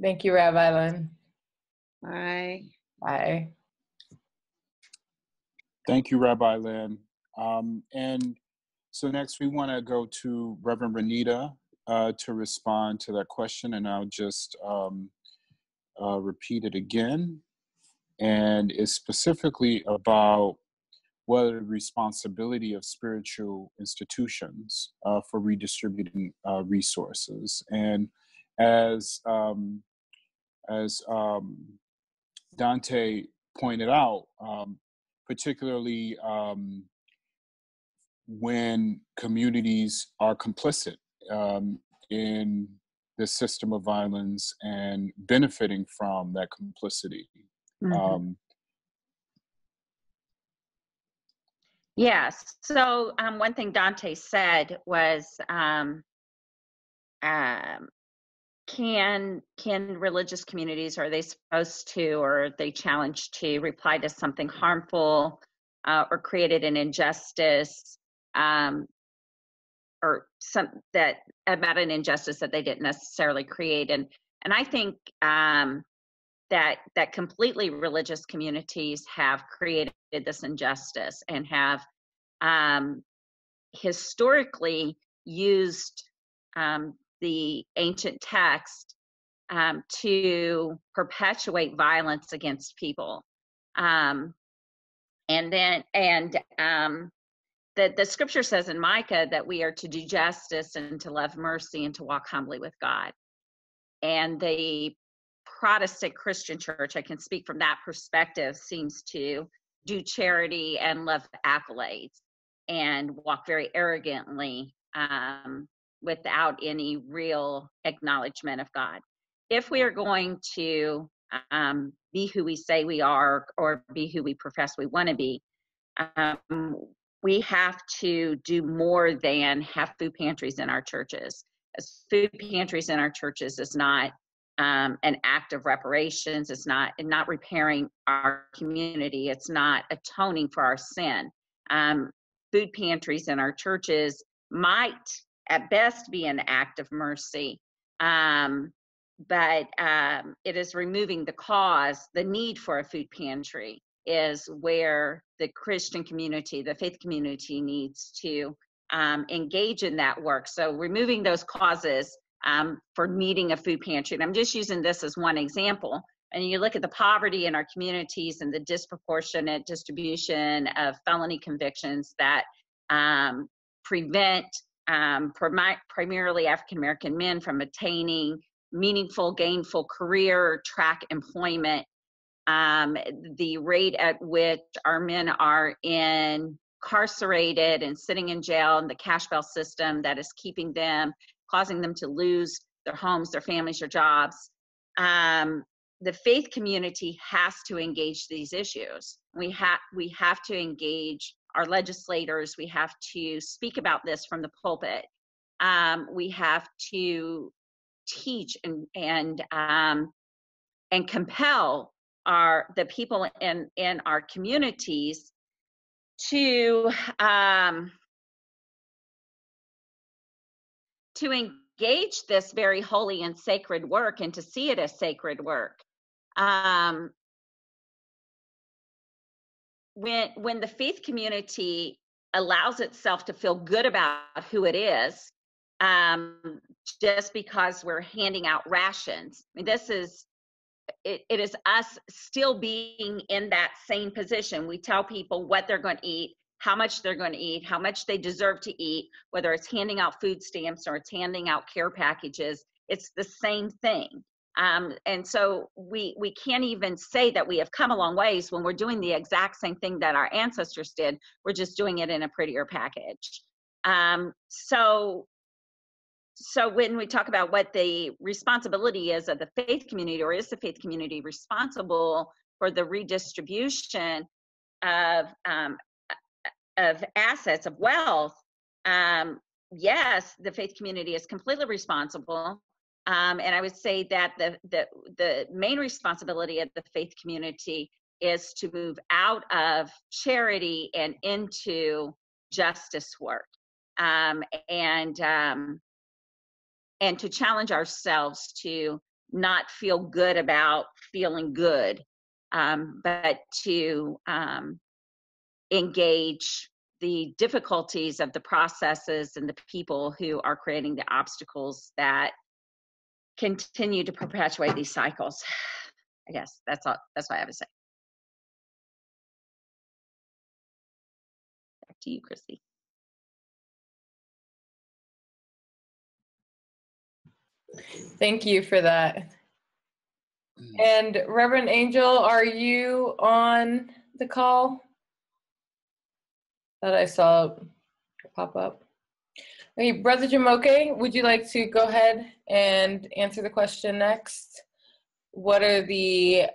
Thank you, Rabbi Lynn. Bye. Bye. Thank you, Rabbi Lynn. And so next we want to go to Reverend Renita to respond to that question, and I'll just repeat it again. And it's specifically about whether the responsibility of spiritual institutions for redistributing resources. And as Dante pointed out, particularly when communities are complicit in the system of violence and benefiting from that complicity. Mm-hmm. Yes, so one thing Dante said was, can religious communities, are they supposed to, or are they challenged to reply to something harmful or created an injustice or something about an injustice that they didn't necessarily create? And I think that completely religious communities have created this injustice and have historically used the ancient text to perpetuate violence against people. The scripture says in Micah that we are to do justice and to love mercy and to walk humbly with God. And the Protestant Christian church, I can speak from that perspective, seems to do charity and love accolades and walk very arrogantly without any real acknowledgement of God. If we are going to be who we say we are or be who we profess we want to be, we have to do more than have food pantries in our churches. As food pantries in our churches is not an act of reparations. It's not repairing our community. It's not atoning for our sin. Food pantries in our churches might at best be an act of mercy, but it is removing the cause. The need for a food pantry is where the Christian community, the faith community, needs to engage in that work. So removing those causes for needing a food pantry, and I'm just using this as one example, and you look at the poverty in our communities and the disproportionate distribution of felony convictions that prevent primarily African-American men from attaining meaningful, gainful career track employment, the rate at which our men are incarcerated and sitting in jail, and the cash bail system that is keeping them, causing them to lose their homes, their families, their jobs. The faith community has to engage these issues. We have to engage our legislators. We have to speak about this from the pulpit. We have to teach and compel the people in our communities to engage this very holy and sacred work and to see it as sacred work. When the faith community allows itself to feel good about who it is, just because we're handing out rations, I mean, it is us still being in that same position. We tell people what they're going to eat, how much they're going to eat, how much they deserve to eat, whether it's handing out food stamps or it's handing out care packages. It's the same thing. And so we can't even say that we have come a long ways when we're doing the exact same thing that our ancestors did. We're just doing it in a prettier package. So when we talk about what the responsibility is of the faith community, or is the faith community responsible for the redistribution of assets, of wealth, yes, the faith community is completely responsible. And I would say that the main responsibility of the faith community is to move out of charity and into justice work, and to challenge ourselves to not feel good about feeling good, but to engage the difficulties of the processes and the people who are creating the obstacles that continue to perpetuate these cycles. I guess that's all. That's what I have to say. Back to you, Chrissy. Thank you for that. And Reverend Angel, are you on the call? That I saw pop up. Okay, Brother Jumoke, would you like to go ahead and answer the question next? What are the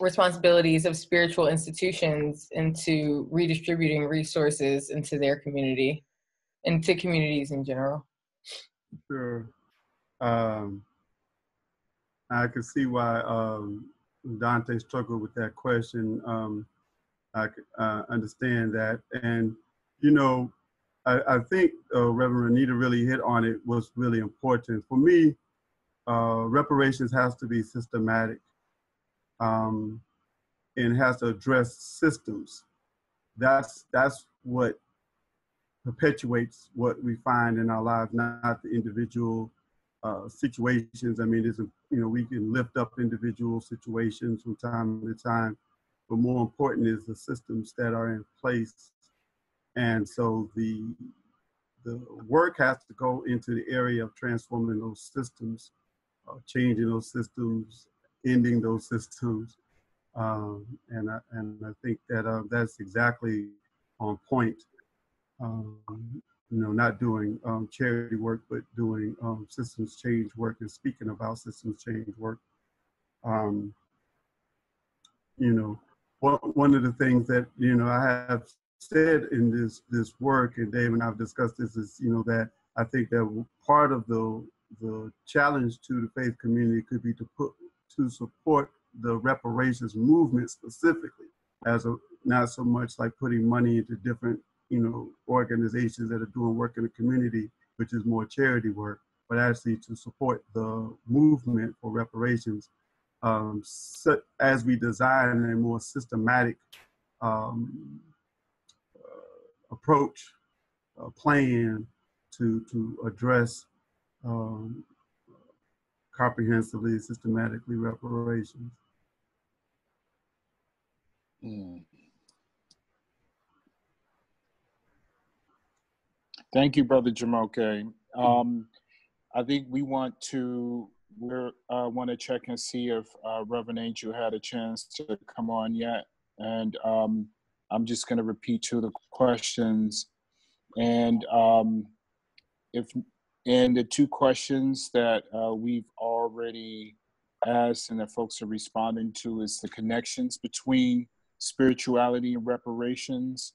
responsibilities of spiritual institutions into redistributing resources into their community, into communities in general? Sure. I can see why Dante struggled with that question. I understand that. And, you know, I think Reverend Renita really hit on it, was really important. For me, reparations has to be systematic, and has to address systems. That's what perpetuates what we find in our lives, not the individual situations. I mean, you know, we can lift up individual situations from time to time, but more important is the systems that are in place. And so the work has to go into the area of transforming those systems, changing those systems, ending those systems. And I think that that's exactly on point. You know, not doing charity work, but doing systems change work and speaking about systems change work. You know, one of the things that, you know, I have said in this work, and Dave and I've discussed this, is, you know, that I think that part of the challenge to the faith community could be to support the reparations movement specifically, as a, not so much like putting money into different, you know, organizations that are doing work in the community, which is more charity work, but actually to support the movement for reparations, so as we design a more systematic approach, plan to address comprehensively, systematically reparations. Mm. Thank you, Brother Jumoke. I think we want to check and see if Reverend Angel had a chance to come on yet, and I'm just going to repeat two of the questions, and the two questions that we've already asked and that folks are responding to is the connections between spirituality and reparations,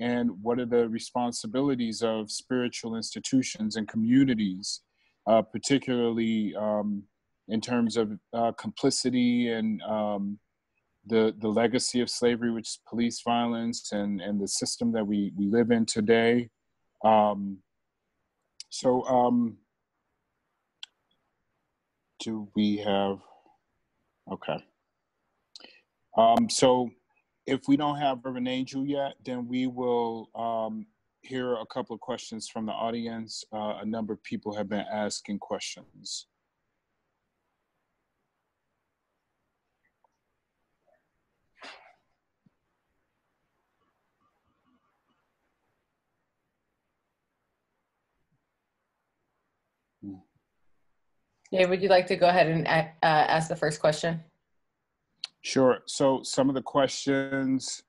and what are the responsibilities of spiritual institutions and communities, particularly in terms of complicity and the legacy of slavery, which is police violence and the system that we live in today. Do we have, okay. So if we don't have Reverend Angel yet, then we will hear a couple of questions from the audience. A number of people have been asking questions. Dave, would you like to go ahead and ask the first question? Sure. So some of the questions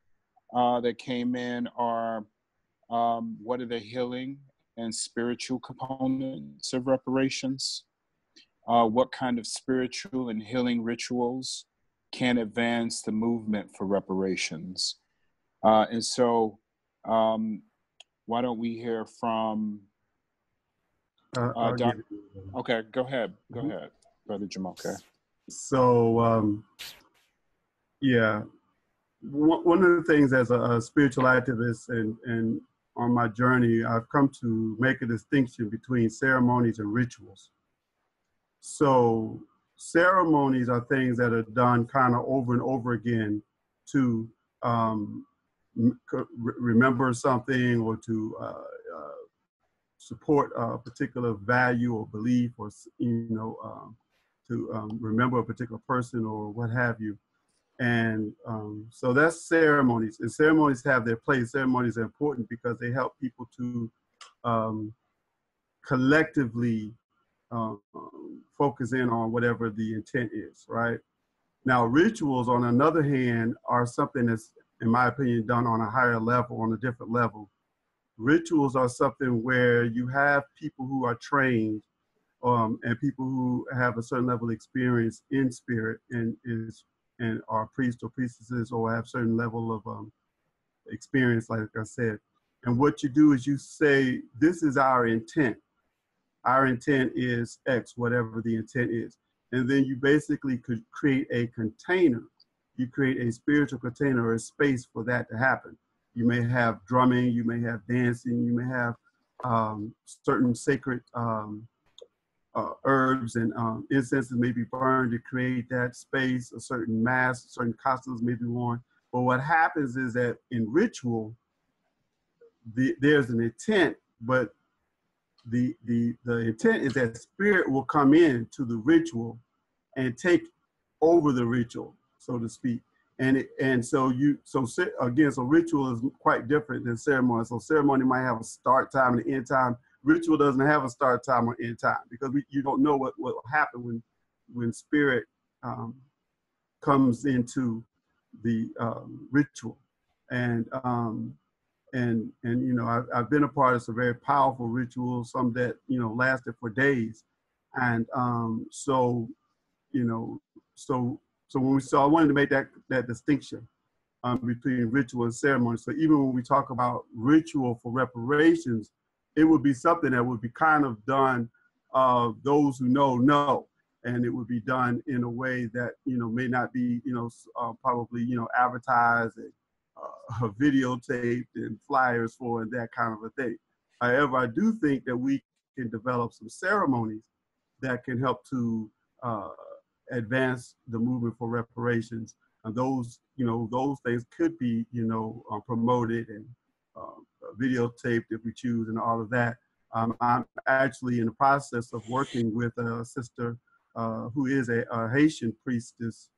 that came in are, what are the healing and spiritual components of reparations? What kind of spiritual and healing rituals can advance the movement for reparations? And so why don't we hear from Dr. Okay, go ahead. Go ahead, Brother Jumoke. So, yeah, one of the things as a spiritual activist and on my journey, I've come to make a distinction between ceremonies and rituals. So ceremonies are things that are done kind of over and over again to remember something or to support a particular value or belief, or to remember a particular person or what have you. And so that's ceremonies, and ceremonies have their place. Ceremonies are important because they help people to collectively focus in on whatever the intent is, right? Now, rituals, on another hand, are something that's, in my opinion, done on a higher level, on a different level. Rituals are something where you have people who are trained and people who have a certain level of experience in spirit and are priests or priestesses or have certain level of experience, like I said. And what you do is you say, this is our intent. Our intent is X, whatever the intent is. And then you basically could create a container. You create a spiritual container or a space for that to happen. You may have drumming, you may have dancing, you may have certain sacred herbs and incenses may be burned to create that space, a certain mass, certain costumes may be worn. But what happens is that in ritual, there's an intent, but the intent is that spirit will come in to the ritual and take over the ritual, so to speak. So ritual is quite different than ceremony. So ceremony might have a start time and an end time. Ritual doesn't have a start time or end time because you don't know what will happen when spirit comes into the ritual. And you know, I've been a part of some very powerful rituals, some that, you know, lasted for days. And so I wanted to make that distinction between ritual and ceremony. So even when we talk about ritual for reparations, it would be something that would be kind of done of those who know, and it would be done in a way that, you know, may not be, you know, probably, you know, advertised and videotaped and flyers for and that kind of a thing. However, I do think that we can develop some ceremonies that can help to advance the movement for reparations, and those things could be, you know, promoted and videotaped if we choose, and all of that. I'm actually in the process of working with a sister who is a Haitian priestess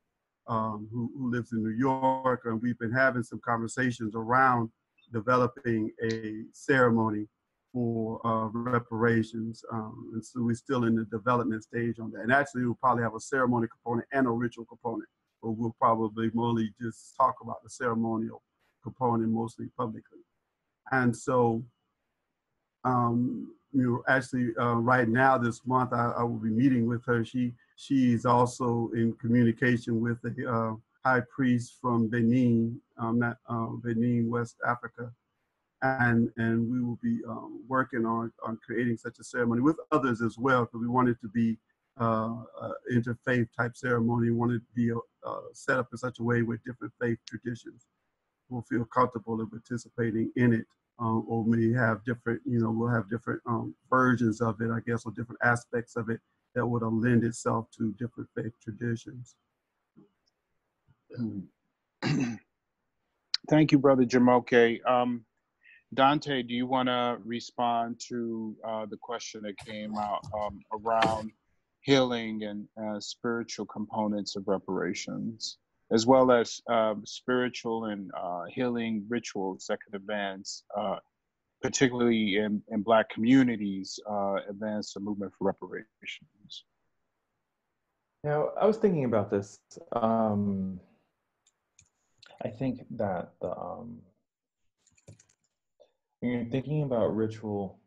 who lives in New York, and we've been having some conversations around developing a ceremony for reparations. And so we're still in the development stage on that. And actually, we'll probably have a ceremony component and a ritual component, but we'll probably mostly just talk about the ceremonial component mostly publicly. And so, right now this month, I will be meeting with her. She's also in communication with the high priest from Benin, Benin, West Africa, and we will be working on creating such a ceremony with others as well, because we want it to be an interfaith type ceremony. We want it to be set up in such a way where different faith traditions will feel comfortable in participating in it, or may have different, you know, we'll have different versions of it, I guess, or different aspects of it that would lend itself to different faith traditions. Thank you, Brother Jumoke. Dante, do you want to respond to the question that came out around healing and spiritual components of reparations, as well as spiritual and healing rituals that could advance, particularly in Black communities, advance the movement for reparations? Now, I was thinking about this. I think that when you're thinking about ritual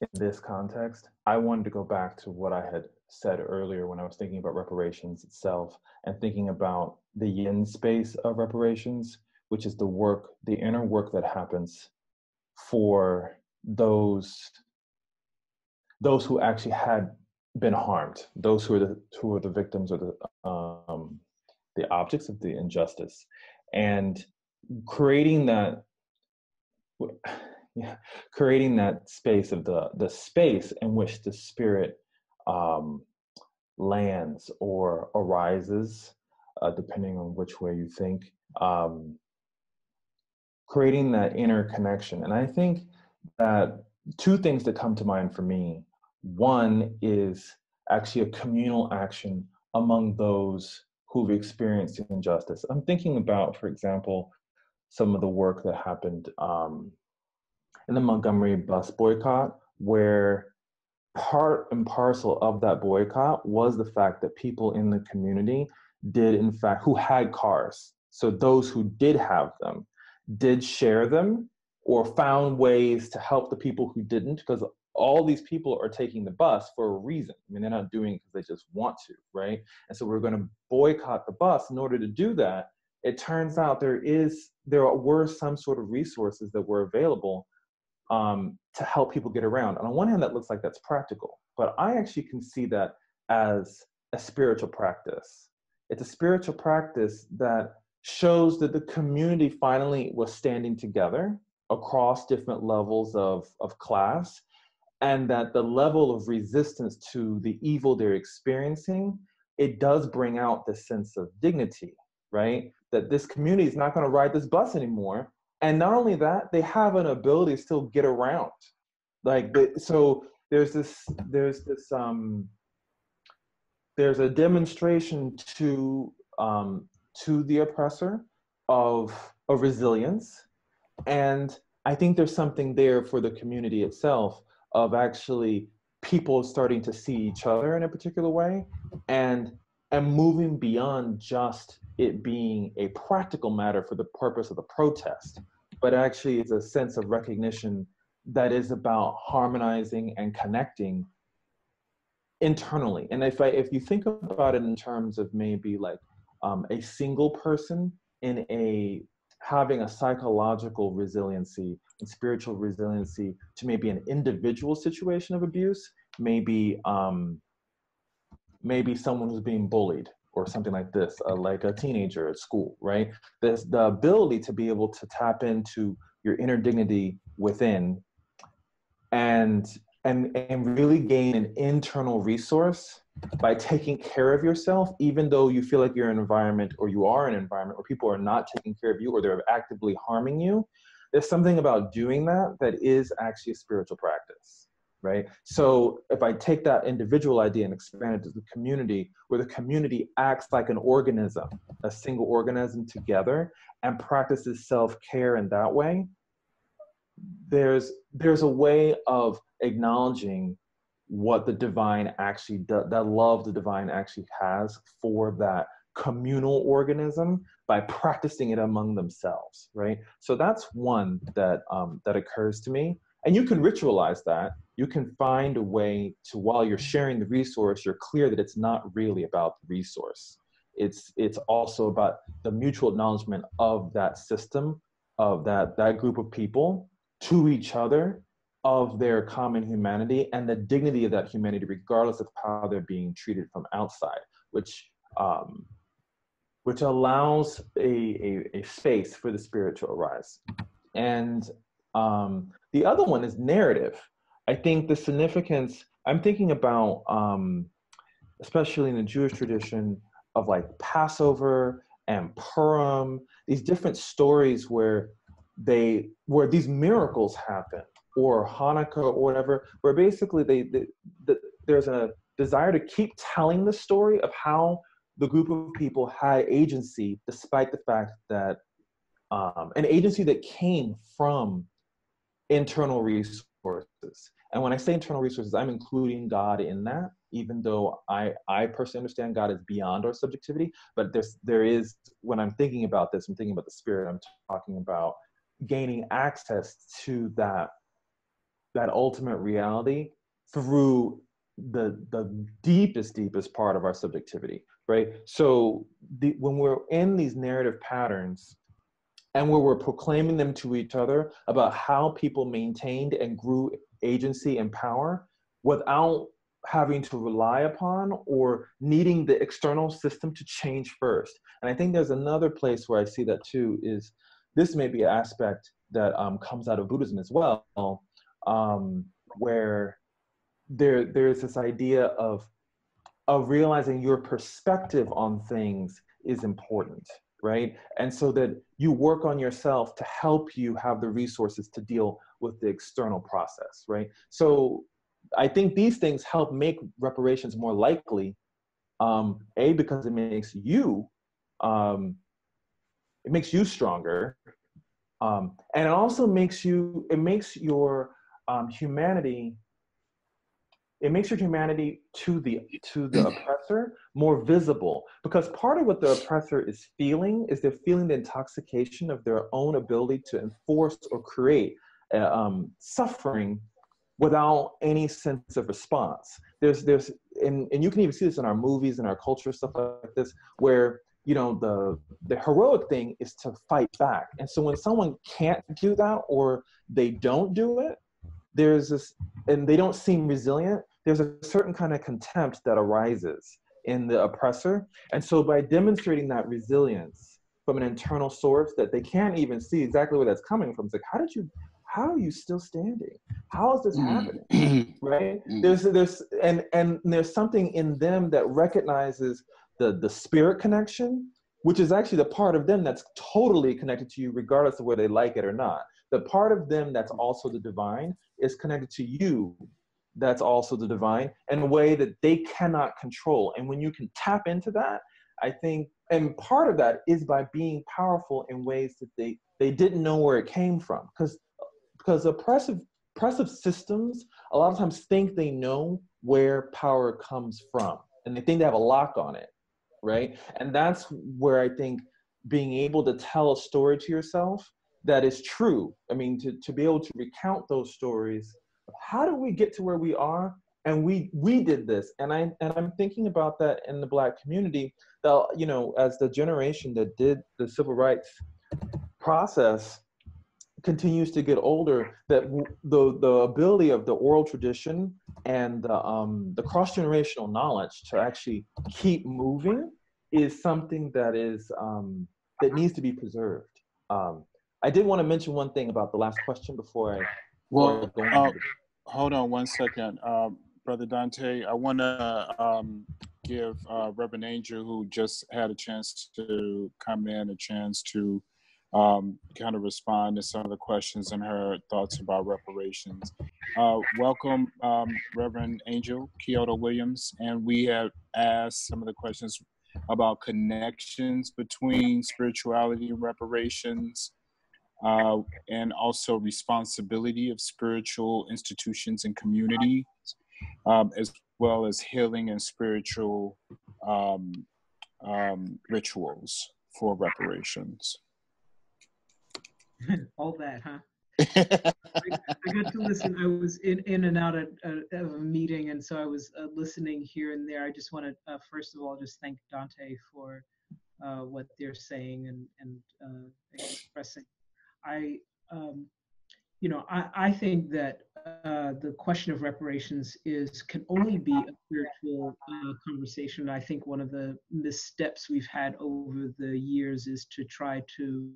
in this context, I wanted to go back to what I had said earlier when I was thinking about reparations itself, and thinking about the yin space of reparations, which is the work, the inner work that happens for those who actually had been harmed, those who are the victims or the objects of the injustice. and creating that space of the space in which the spirit lands or arises, depending on which way you think, creating that inner connection. And I think that two things that come to mind for me. One is actually a communal action among those who've experienced injustice. I'm thinking about, for example, some of the work that happened in the Montgomery bus boycott, where part and parcel of that boycott was the fact that people in the community did, in fact, who had cars, so those who did have them, did share them or found ways to help the people who didn't, because all these people are taking the bus for a reason. I mean, they're not doing it because they just want to, right? And so we're going to boycott the bus. In order to do that, it turns out there were some sort of resources that were available to help people get around. And on one hand, that looks like that's practical, but I actually can see that as a spiritual practice. It's a spiritual practice that shows that the community finally was standing together across different levels of class, and that the level of resistance to the evil they're experiencing, it does bring out the sense of dignity, right? That this community is not going to ride this bus anymore. And not only that, they have an ability to still get around. Like, so there's a demonstration to the oppressor of resilience. And I think there's something there for the community itself of actually people starting to see each other in a particular way and moving beyond just it being a practical matter for the purpose of the protest, but actually it's a sense of recognition that is about harmonizing and connecting internally. And if you think about it in terms of maybe like a single person having a psychological resiliency and spiritual resiliency to maybe an individual situation of abuse, maybe someone who's being bullied, or something like this, like a teenager at school, right? The ability to be able to tap into your inner dignity within and really gain an internal resource by taking care of yourself, even though you feel like you're in an environment, or you are in an environment where people are not taking care of you or they're actively harming you. There's something about doing that that is actually a spiritual practice. Right? So if I take that individual idea and expand it to the community, where the community acts like an organism, a single organism together, and practices self-care in that way, there's a way of acknowledging what the divine actually does, that love the divine actually has for that communal organism by practicing it among themselves, right? So that's one that, that occurs to me. And you can ritualize that. You can find a way to, while you're sharing the resource, you're clear that it's not really about the resource. It's also about the mutual acknowledgement of that system, of that group of people, to each other, of their common humanity, and the dignity of that humanity, regardless of how they're being treated from outside, which allows a space for the spirit to arise. And the other one is narrative. I think the significance, I'm thinking about, especially in the Jewish tradition, of like Passover and Purim, these different stories where these miracles happen, or Hanukkah or whatever, where basically there's a desire to keep telling the story of how the group of people had agency, despite the fact that an agency that came from internal resources. And when I say internal resources, I'm including God in that, even though I personally understand God is beyond our subjectivity. But there is, when I'm thinking about this, I'm thinking about the spirit, I'm talking about gaining access to that ultimate reality through the deepest part of our subjectivity, right? So when we're in these narrative patterns, and where we're proclaiming them to each other about how people maintained and grew agency and power without having to rely upon or needing the external system to change first. And I think there's another place where I see that too, is this may be an aspect that comes out of Buddhism as well, where there's this idea of realizing your perspective on things is important, right? And so that you work on yourself to help you have the resources to deal with the external process, right? So I think these things help make reparations more likely, A, because it makes you stronger, and it also makes you, it makes your humanity to the oppressor more visible, because part of what the oppressor is feeling is they're feeling the intoxication of their own ability to enforce or create suffering without any sense of response. And you can even see this in our movies and our culture, stuff like this, where, you know, the heroic thing is to fight back. And so when someone can't do that, or they don't do it, there's this, and they don't seem resilient, there's a certain kind of contempt that arises in the oppressor. And so by demonstrating that resilience from an internal source that they can't even see exactly where that's coming from, it's like, how are you still standing? How is this happening, right? And there's something in them that recognizes the spirit connection, which is actually the part of them that's totally connected to you, regardless of whether they like it or not. The part of them that's also the divine is connected to you, that's also the divine, in a way that they cannot control. And when you can tap into that, I think, and part of that is by being powerful in ways that they didn't know where it came from, because oppressive systems a lot of times think they know where power comes from, and they think they have a lock on it, right? And that's where I think being able to tell a story to yourself that is true. I mean, to be able to recount those stories, how do we get to where we are? And we did this. And I'm thinking about that in the Black community, that, you know, as the generation that did the civil rights process continues to get older, that the ability of the oral tradition and the cross-generational knowledge to actually keep moving is something that is that needs to be preserved. I did want to mention one thing about the last question before I go on. Hold on one second, Brother Dante. I want to give Reverend Angel, who just had a chance to come in, a chance to kind of respond to some of the questions and her thoughts about reparations. Welcome, Reverend Angel Kyoto Williams. And we have asked some of the questions about connections between spirituality and reparations, and also responsibility of spiritual institutions and communities, as well as healing and spiritual rituals for reparations. All that, huh? I got to listen. I was in and out of a meeting, and so I was listening here and there. I just want to, first of all, just thank Dante for what they're saying and expressing. I think that the question of reparations can only be a spiritual conversation. I think one of the missteps we've had over the years is to try to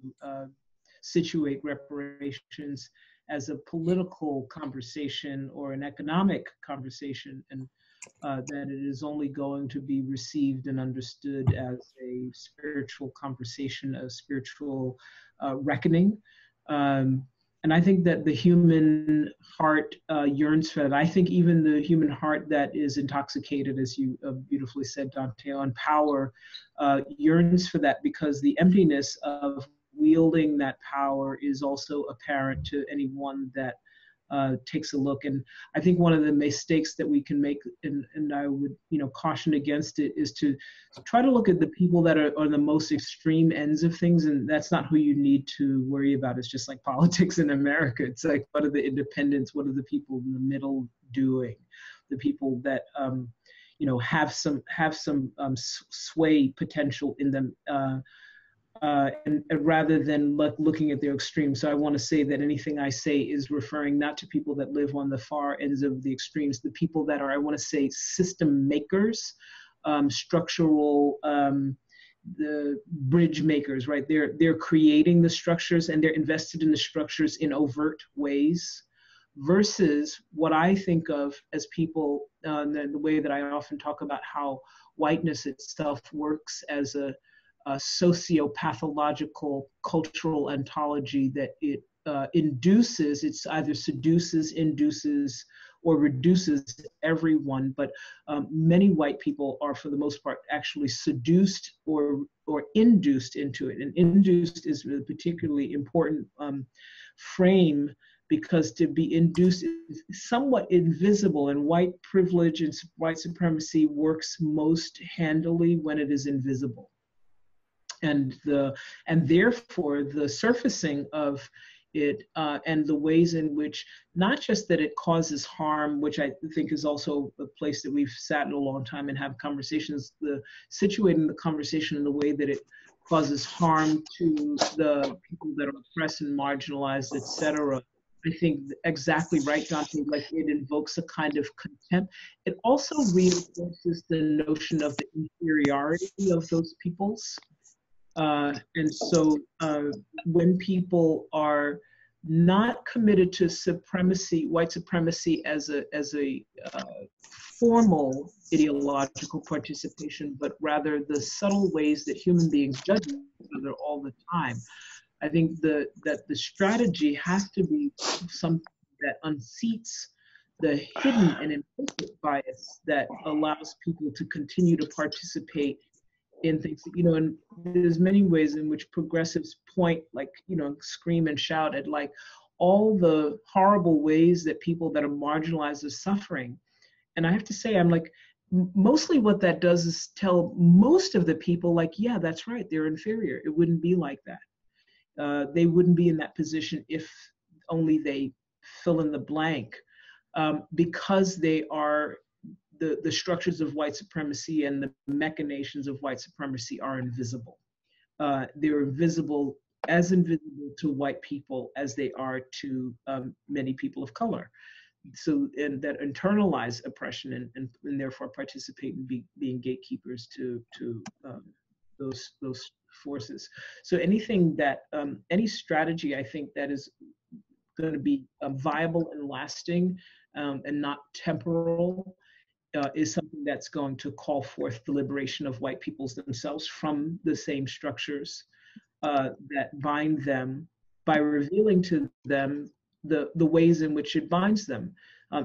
situate reparations as a political conversation or an economic conversation, and that it is only going to be received and understood as a spiritual conversation, a spiritual reckoning. And I think that the human heart yearns for that. I think even the human heart that is intoxicated, as you beautifully said, Dante, on power, yearns for that, because the emptiness of wielding that power is also apparent to anyone that takes a look. And I think one of the mistakes that we can make, and I would, you know, caution against it, is to try to look at the people that are on the most extreme ends of things, and that's not who you need to worry about. It's just like politics in America. It's like, what are the independents? What are the people in the middle doing? The people that have some sway potential in them. and rather than looking at their extremes. So I want to say that anything I say is referring not to people that live on the far ends of the extremes, the people that are, I want to say, system makers, structural the bridge makers, right? They're creating the structures and they're invested in the structures in overt ways, versus what I think of as people, the way that I often talk about how whiteness itself works as a sociopathological cultural ontology that it induces, it's either seduces, induces, or reduces everyone. But many white people are, for the most part, actually seduced or induced into it. And induced is a particularly important frame, because to be induced is somewhat invisible, and white privilege and white supremacy works most handily when it is invisible. And therefore, the surfacing of it and the ways in which, not just that it causes harm, which I think is also a place that we've sat in a long time and have conversations, situating the conversation in the way that it causes harm to the people that are oppressed and marginalized, etc. I think exactly right, Dante, like it invokes a kind of contempt. It also reinforces the notion of the inferiority of those peoples. And so when people are not committed to supremacy, white supremacy as a formal ideological participation, but rather the subtle ways that human beings judge each other all the time, I think that the strategy has to be something that unseats the hidden and implicit bias that allows people to continue to participate in things, you know. And there's many ways in which progressives point, like, you know, scream and shout at like all the horrible ways that people that are marginalized are suffering. And I have to say, I'm like, mostly what that does is tell most of the people, like, yeah, that's right, they're inferior. It wouldn't be like that. They wouldn't be in that position if only they fill in the blank, because they are the structures of white supremacy and the machinations of white supremacy are invisible. They're invisible to white people as they are to many people of color. So, and that internalize oppression and therefore participate in being gatekeepers to those forces. So anything that, any strategy, I think, that is going to be viable and lasting and not temporal, is something that's going to call forth the liberation of white peoples themselves from the same structures that bind them, by revealing to them the ways in which it binds them,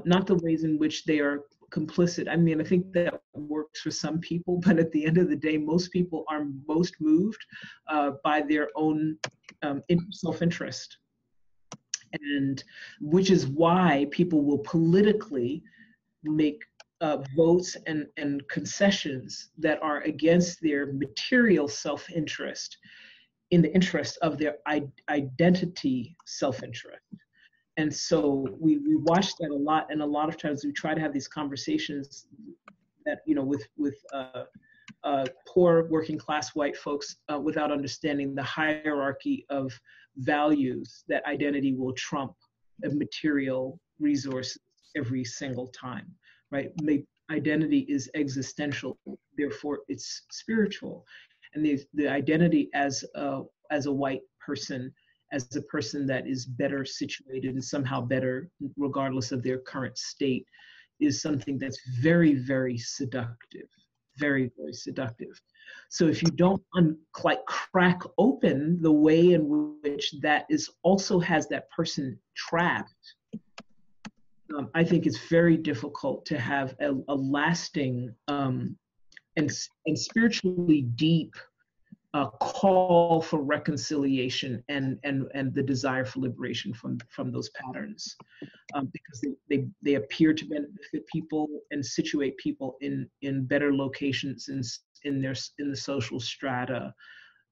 not the ways in which they are complicit. I mean, I think that works for some people, but at the end of the day, most people are most moved by their own self-interest, and which is why people will politically make votes and concessions that are against their material self-interest in the interest of their identity self-interest. And so we watch that a lot, and a lot of times we try to have these conversations that, you know, with poor working class white folks without understanding the hierarchy of values, that identity will trump a material resource every single time. Right? Identity is existential, therefore it's spiritual. And the identity as a white person, as a person that is better situated and somehow better, regardless of their current state, is something that's very, very seductive, very, very seductive. So if you don't crack open the way in which that is, also has that person trapped, I think it's very difficult to have a lasting and spiritually deep call for reconciliation and the desire for liberation from those patterns, because they appear to benefit people and situate people in better locations in the social strata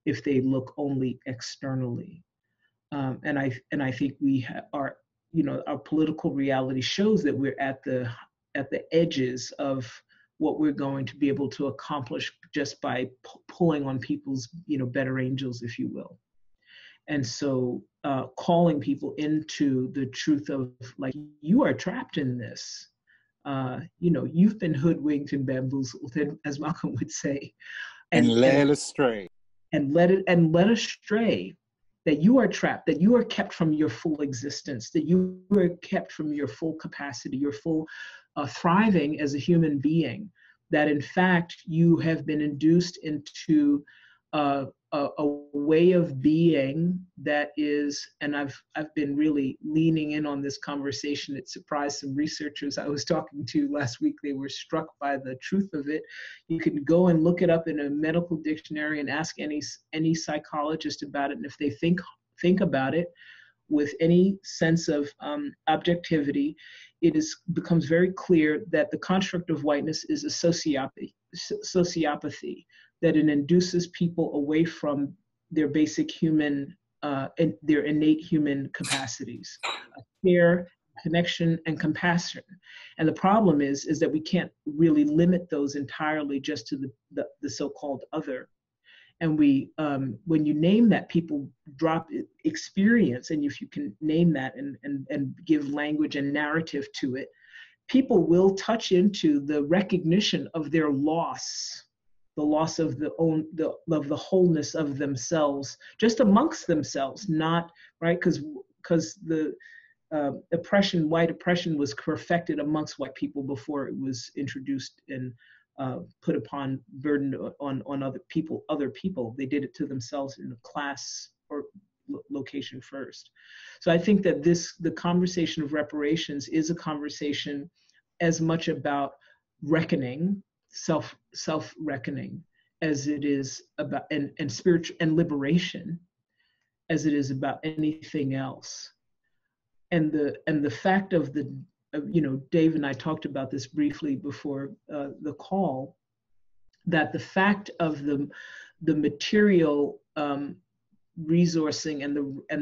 if they look only externally, and I think we are. You know, our political reality shows that we're at the edges of what we're going to be able to accomplish just by pulling on people's, better angels, if you will. And so calling people into the truth of, like, you are trapped in this. You've been hoodwinked and bamboozled, as Malcolm would say. And led astray. And led astray. That you are trapped, that you are kept from your full existence, that you are kept from your full capacity, your full thriving as a human being, that in fact you have been induced into a way of being that is, and I've been really leaning in on this conversation. It surprised some researchers I was talking to last week. They were struck by the truth of it. You can go and look it up in a medical dictionary and ask any psychologist about it. And if they think about it with any sense of objectivity, it becomes very clear that the construct of whiteness is a sociopathy. That it induces people away from their basic human, and their innate human capacities, care, connection, and compassion. And the problem is that we can't really limit those entirely just to the so-called other. And we, when you name that, people drop experience, and if you can name that and give language and narrative to it, people will touch into the recognition of their loss. The loss of the wholeness of themselves, just amongst themselves, not right, because the white oppression was perfected amongst white people before it was introduced and put upon burden on other people. They did it to themselves in the class or location first. So I think that the conversation of reparations is a conversation as much about reckoning. Self-reckoning as it is about and spiritual and liberation as it is about anything else. And the fact of the Dave and I talked about this briefly before the call, that the fact of the material resourcing and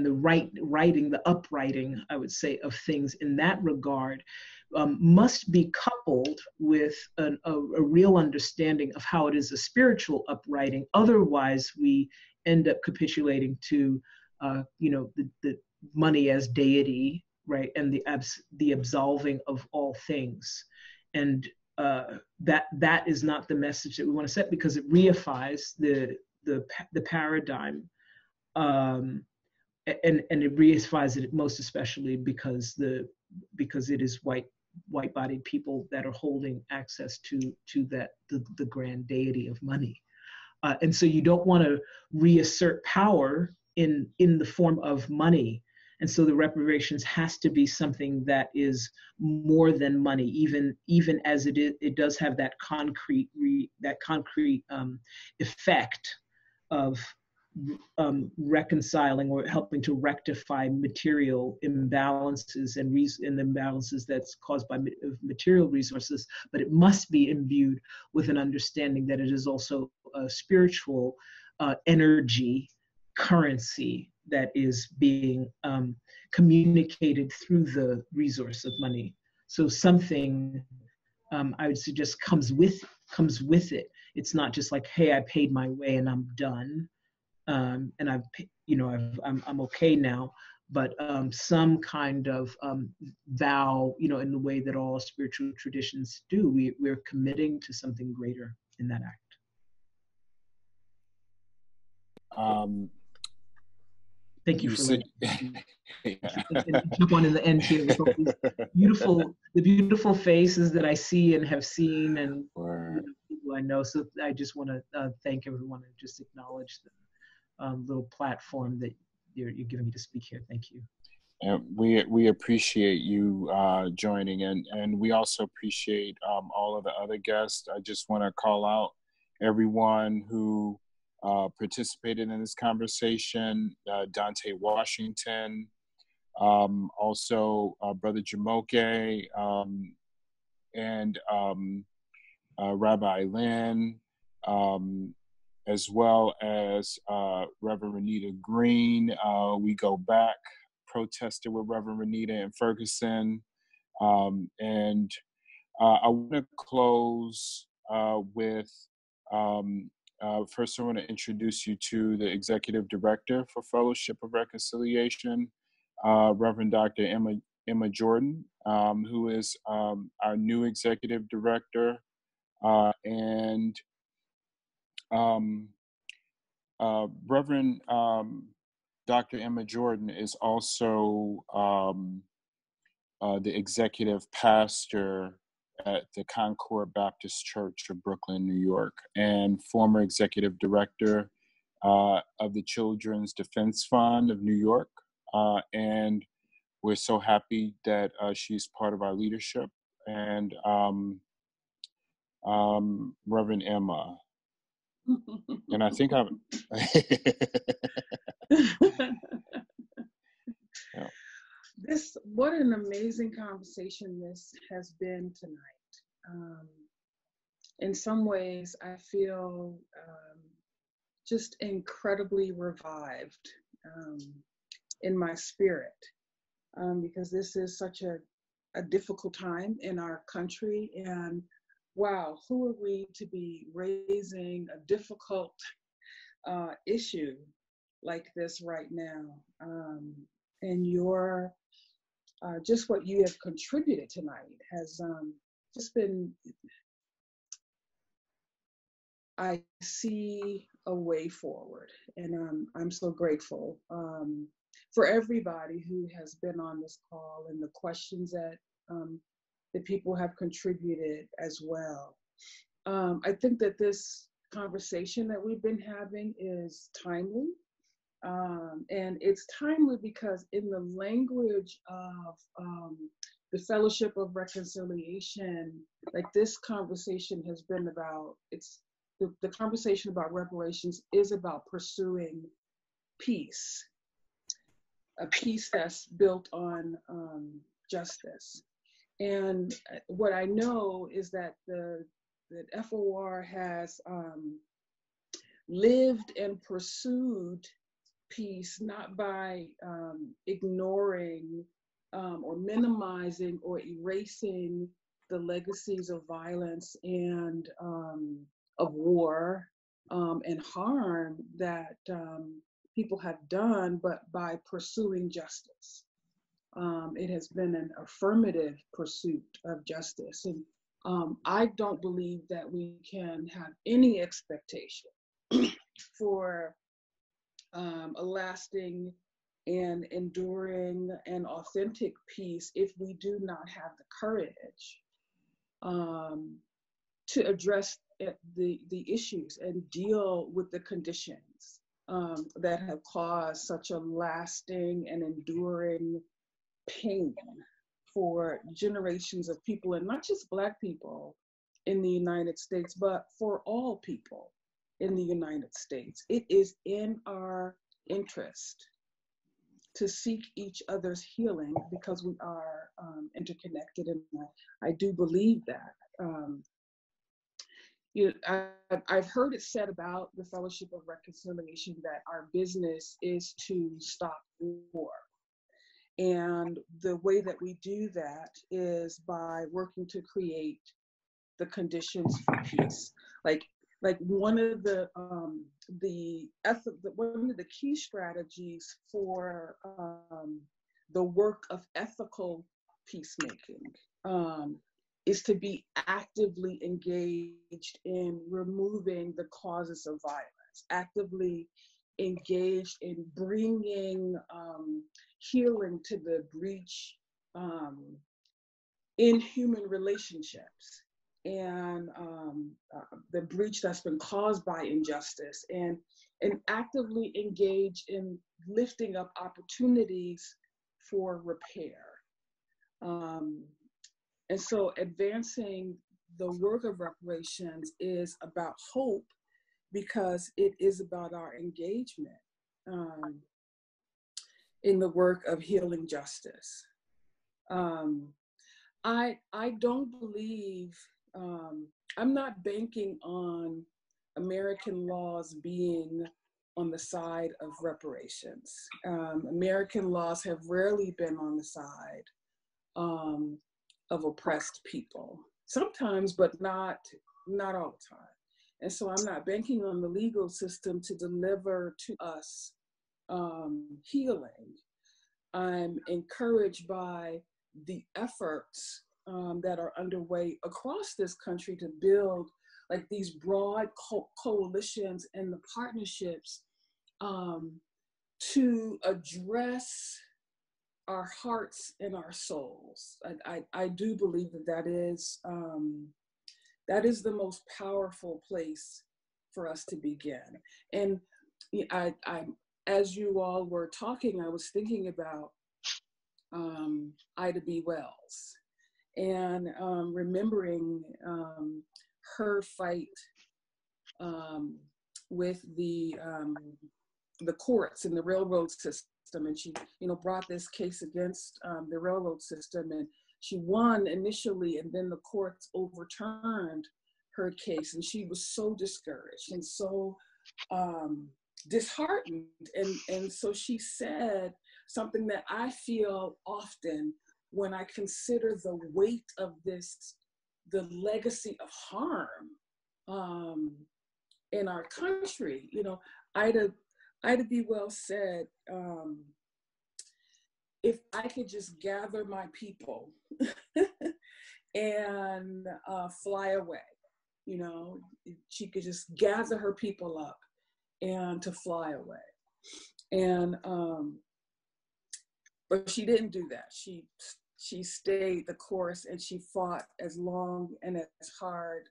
the writing, the uprighting, I would say, of things in that regard must be coupled with a real understanding of how it is a spiritual uprighting. Otherwise, we end up capitulating to, the money as deity, right, and the absolving of all things, and that is not the message that we want to set, because it reifies the paradigm. And it reifies it most especially because it is white-bodied people that are holding access to that the grand deity of money, and so you don't want to reassert power in the form of money, and so the reparations has to be something that is more than money, even as it is, it does have that concrete effect of reconciling or helping to rectify material imbalances and imbalances that's caused by material resources, but it must be imbued with an understanding that it is also a spiritual energy currency that is being communicated through the resource of money. So something I would suggest comes with it. It's not just like, hey, I paid my way and I'm done. And I'm okay now, but some kind of vow, in the way that all spiritual traditions do, we're committing to something greater in that act. Thank you for jump on in the end here. The beautiful faces that I see and have seen, and people I know. So I just want to thank everyone and just acknowledge them. Little platform that you're giving me to speak here. Thank you. And we appreciate you joining, and we also appreciate all of the other guests. I just want to call out everyone who participated in this conversation. Dante Washington, also Brother Jumoke, and Rabbi Lynn, as well as Reverend Renita Green. We go back, protested with Reverend Renita in Ferguson, and I want to close with, first I want to introduce you to the Executive Director for Fellowship of Reconciliation, Reverend Dr. Emma Jordan, who is our new Executive Director. Reverend Dr. Emma Jordan is also the executive pastor at the Concord Baptist Church of Brooklyn, New York, and former executive director of the Children's Defense Fund of New York. And we're so happy that she's part of our leadership. And Reverend Emma. And I think I'm... Yeah. What an amazing conversation this has been tonight. In some ways, I feel just incredibly revived in my spirit, because this is such a difficult time in our country. And wow, who are we to be raising a difficult issue like this right now? And your just what you have contributed tonight has just been, I see a way forward, and I'm so grateful for everybody who has been on this call and the questions that the people have contributed as well. I think that this conversation that we've been having is timely. And it's timely because in the language of the Fellowship of Reconciliation, like this conversation has been about, the conversation about reparations is about pursuing peace, a peace that's built on justice. And what I know is that the FOR has lived and pursued peace, not by ignoring or minimizing or erasing the legacies of violence and of war and harm that people have done, but by pursuing justice. It has been an affirmative pursuit of justice. And I don't believe that we can have any expectation for a lasting and enduring and authentic peace if we do not have the courage to address the issues and deal with the conditions that have caused such a lasting and enduring pain for generations of people, and not just Black people in the United States, but for all people in the United States. It is in our interest to seek each other's healing because we are interconnected, and I do believe that. You know, I've heard it said about the Fellowship of Reconciliation that our business is to stop war. And the way that we do that is by working to create the conditions for peace. Like one of the key strategies for the work of ethical peacemaking is to be actively engaged in removing the causes of violence, actively engaged in bringing healing to the breach in human relationships and the breach that's been caused by injustice, and actively engage in lifting up opportunities for repair. And so advancing the work of reparations is about hope because it is about our engagement in the work of healing justice. I don't believe, I'm not banking on American laws being on the side of reparations. American laws have rarely been on the side of oppressed people. sometimes, but not all the time. And so I'm not banking on the legal system to deliver to us healing. I'm encouraged by the efforts that are underway across this country to build like these broad coalitions and the partnerships to address our hearts and our souls. I do believe that that is the most powerful place for us to begin. And I as you all were talking, I was thinking about Ida B. Wells and remembering her fight with the courts and the railroad system. And she, brought this case against the railroad system, and she won initially, and then the courts overturned her case, and she was so discouraged and so disheartened. And so she said something that I feel often when I consider the weight of this, the legacy of harm in our country. Ida B. Wells said, if I could just gather my people and fly away, she could just gather her people up and to fly away. And, but she didn't do that. She stayed the course, and she fought as long and as hard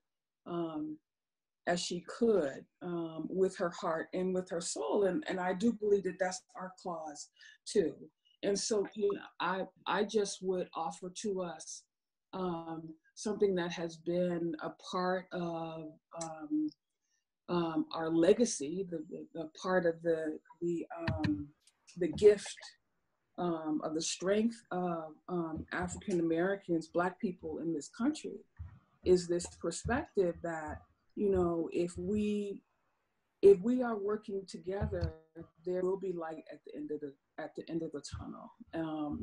as she could with her heart and with her soul. And I do believe that that's our cause too. And so I just would offer to us something that has been a part of our legacy, the part of the gift of the strength of African Americans, Black people in this country, is this perspective that if we are working together, there will be light at the end of the tunnel.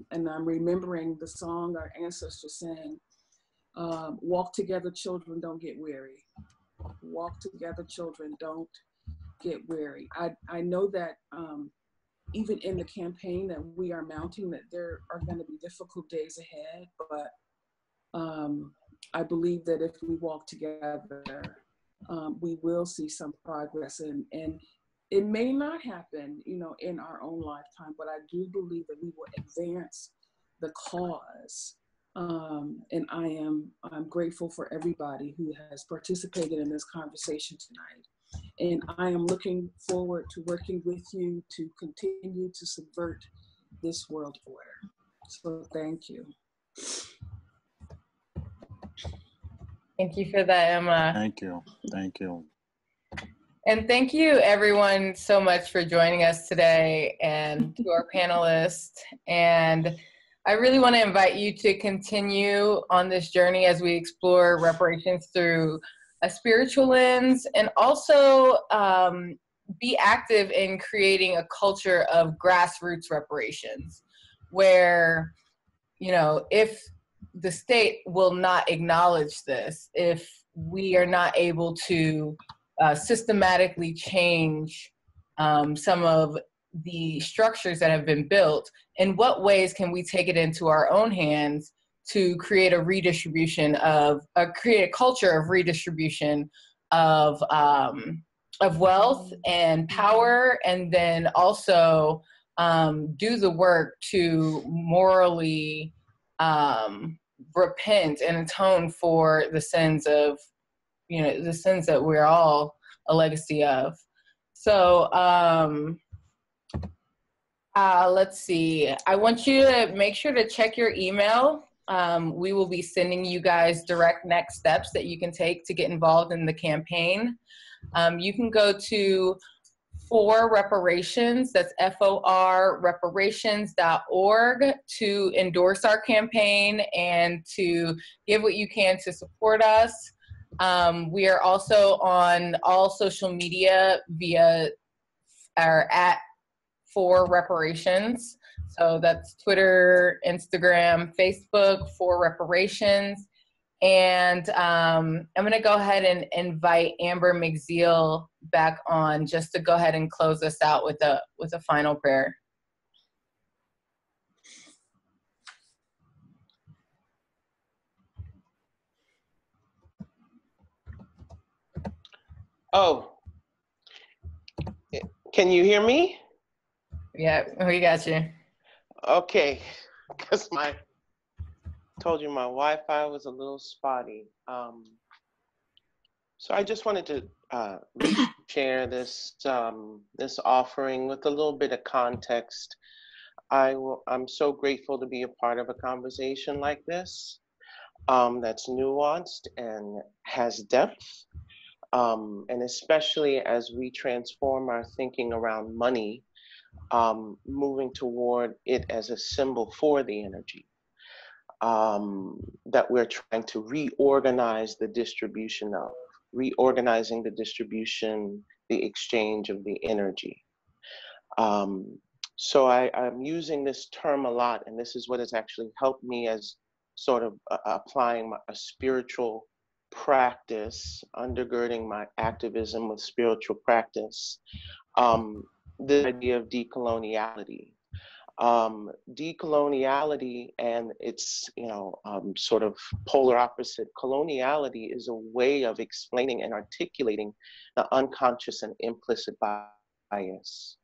And I'm remembering the song our ancestors sang: "Walk together, children, don't get weary. Walk together, children, don't get weary." I know that even in the campaign that we are mounting, that there are going to be difficult days ahead, but I believe that if we walk together, we will see some progress, and it may not happen, in our own lifetime, but I do believe that we will advance the cause. And I'm grateful for everybody who has participated in this conversation tonight. And I am looking forward to working with you to continue to subvert this world order. So thank you. Thank you for that, Emma. Thank you. Thank you. And thank you, everyone, so much for joining us today, and to our panelists. And I really want to invite you to continue on this journey as we explore reparations through a spiritual lens, and also be active in creating a culture of grassroots reparations, where, if the state will not acknowledge this, if we are not able to systematically change some of the structures that have been built, in what ways can we take it into our own hands to create a redistribution of, create a culture of redistribution of wealth and power, and then also do the work to morally repent and atone for the sins of, the sins that we're all a legacy of. So let's see. I want you to make sure to check your email. We will be sending you guys direct next steps that you can take to get involved in the campaign. You can go to forreparations, that's forreparations.org, to endorse our campaign and to give what you can to support us. We are also on all social media via our @forreparations. So that's Twitter, Instagram, Facebook, forreparations. And I'm going to go ahead and invite Amber McZill back on just to go ahead and close us out with a final prayer. Oh, can you hear me? Yeah, we got you. Okay, because my, told you my Wi-Fi was a little spotty. So I just wanted to share this this offering with a little bit of context. I'm so grateful to be a part of a conversation like this that's nuanced and has depth. And especially as we transform our thinking around money, moving toward it as a symbol for the energy, that we're trying to reorganize the distribution of, reorganizing the distribution, the exchange of the energy. So I'm using this term a lot, and this is what has actually helped me as sort of applying a spiritual practice, undergirding my activism with spiritual practice, the idea of decoloniality. Decoloniality and its, sort of polar opposite, coloniality is a way of explaining and articulating the unconscious and implicit bias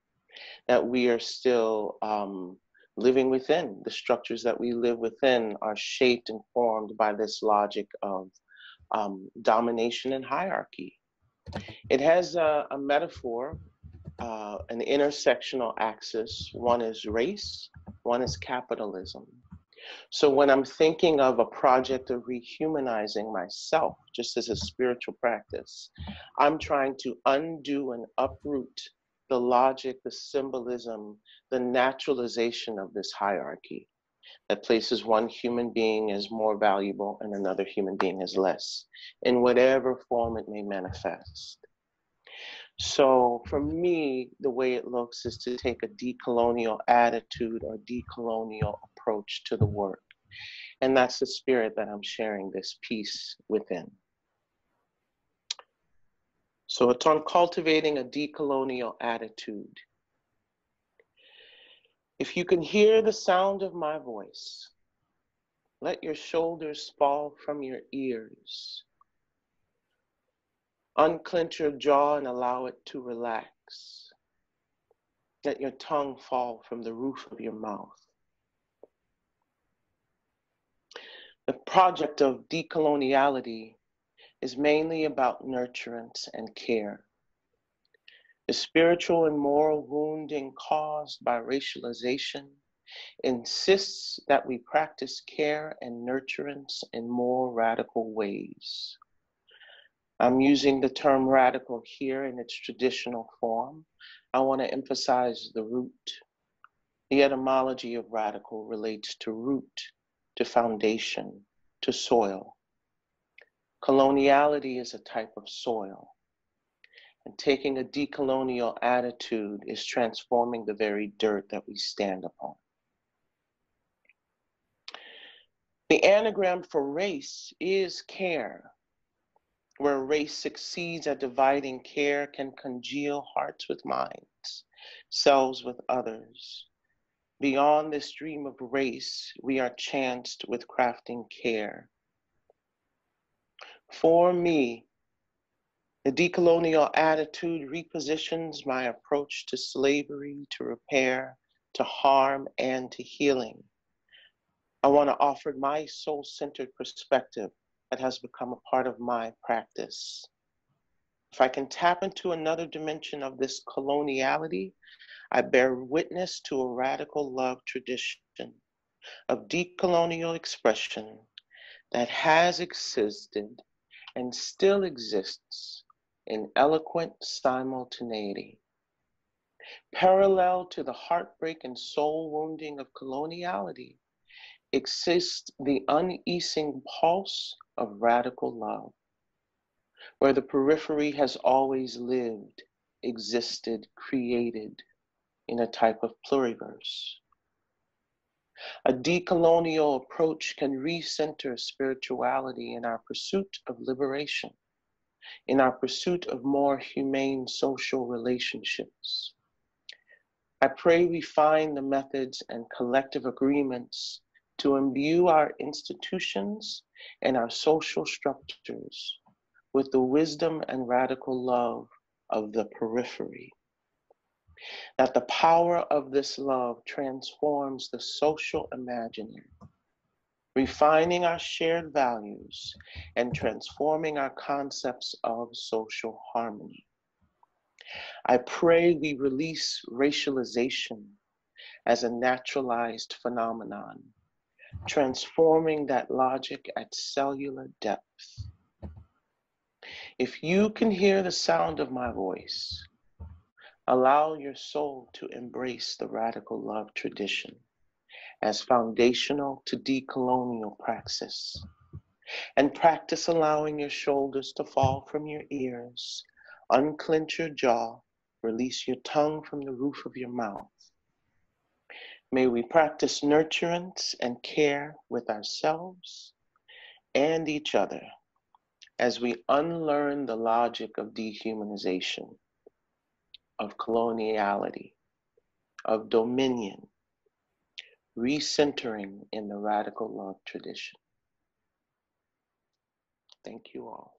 that we are still living within. The structures that we live within are shaped and formed by this logic of domination and hierarchy. It has a metaphor, an intersectional axis. One is race, one is capitalism. So when I'm thinking of a project of rehumanizing myself, just as a spiritual practice, I'm trying to undo and uproot the logic, the symbolism, the naturalization of this hierarchy that places one human being as more valuable and another human being as less, in whatever form it may manifest. So for me, the way it looks is to take a decolonial attitude or decolonial approach to the work. And that's the spirit that I'm sharing this peace within. So it's on cultivating a decolonial attitude. If you can hear the sound of my voice, let your shoulders fall from your ears. Unclench your jaw and allow it to relax. Let your tongue fall from the roof of your mouth. The project of decoloniality is mainly about nurturance and care. The spiritual and moral wounding caused by racialization insists that we practice care and nurturance in more radical ways. I'm using the term radical here in its traditional form. I want to emphasize the root. The etymology of radical relates to root, to foundation, to soil. Coloniality is a type of soil. And taking a decolonial attitude is transforming the very dirt that we stand upon. The anagram for race is care. Where race succeeds at dividing, care can congeal hearts with minds, selves with others. Beyond this dream of race, we are chanced with crafting care. For me, the decolonial attitude repositions my approach to slavery, to repair, to harm, and to healing. I want to offer my soul-centered perspective that has become a part of my practice. If I can tap into another dimension of this coloniality, I bear witness to a radical love tradition of decolonial expression that has existed and still exists in eloquent simultaneity. Parallel to the heartbreak and soul wounding of coloniality exists the unceasing pulse of radical love, where the periphery has always lived, existed, created in a type of pluriverse. A decolonial approach can recenter spirituality in our pursuit of liberation, in our pursuit of more humane social relationships. I pray we find the methods and collective agreements to imbue our institutions and our social structures with the wisdom and radical love of the periphery. That the power of this love transforms the social imaginary, refining our shared values and transforming our concepts of social harmony. I pray we release racialization as a naturalized phenomenon, transforming that logic at cellular depth. If you can hear the sound of my voice, allow your soul to embrace the radical love tradition as foundational to decolonial praxis, and practice allowing your shoulders to fall from your ears, unclench your jaw, release your tongue from the roof of your mouth. May we practice nurturance and care with ourselves and each other as we unlearn the logic of dehumanization, of coloniality, of dominion, recentering in the radical love tradition. Thank you all.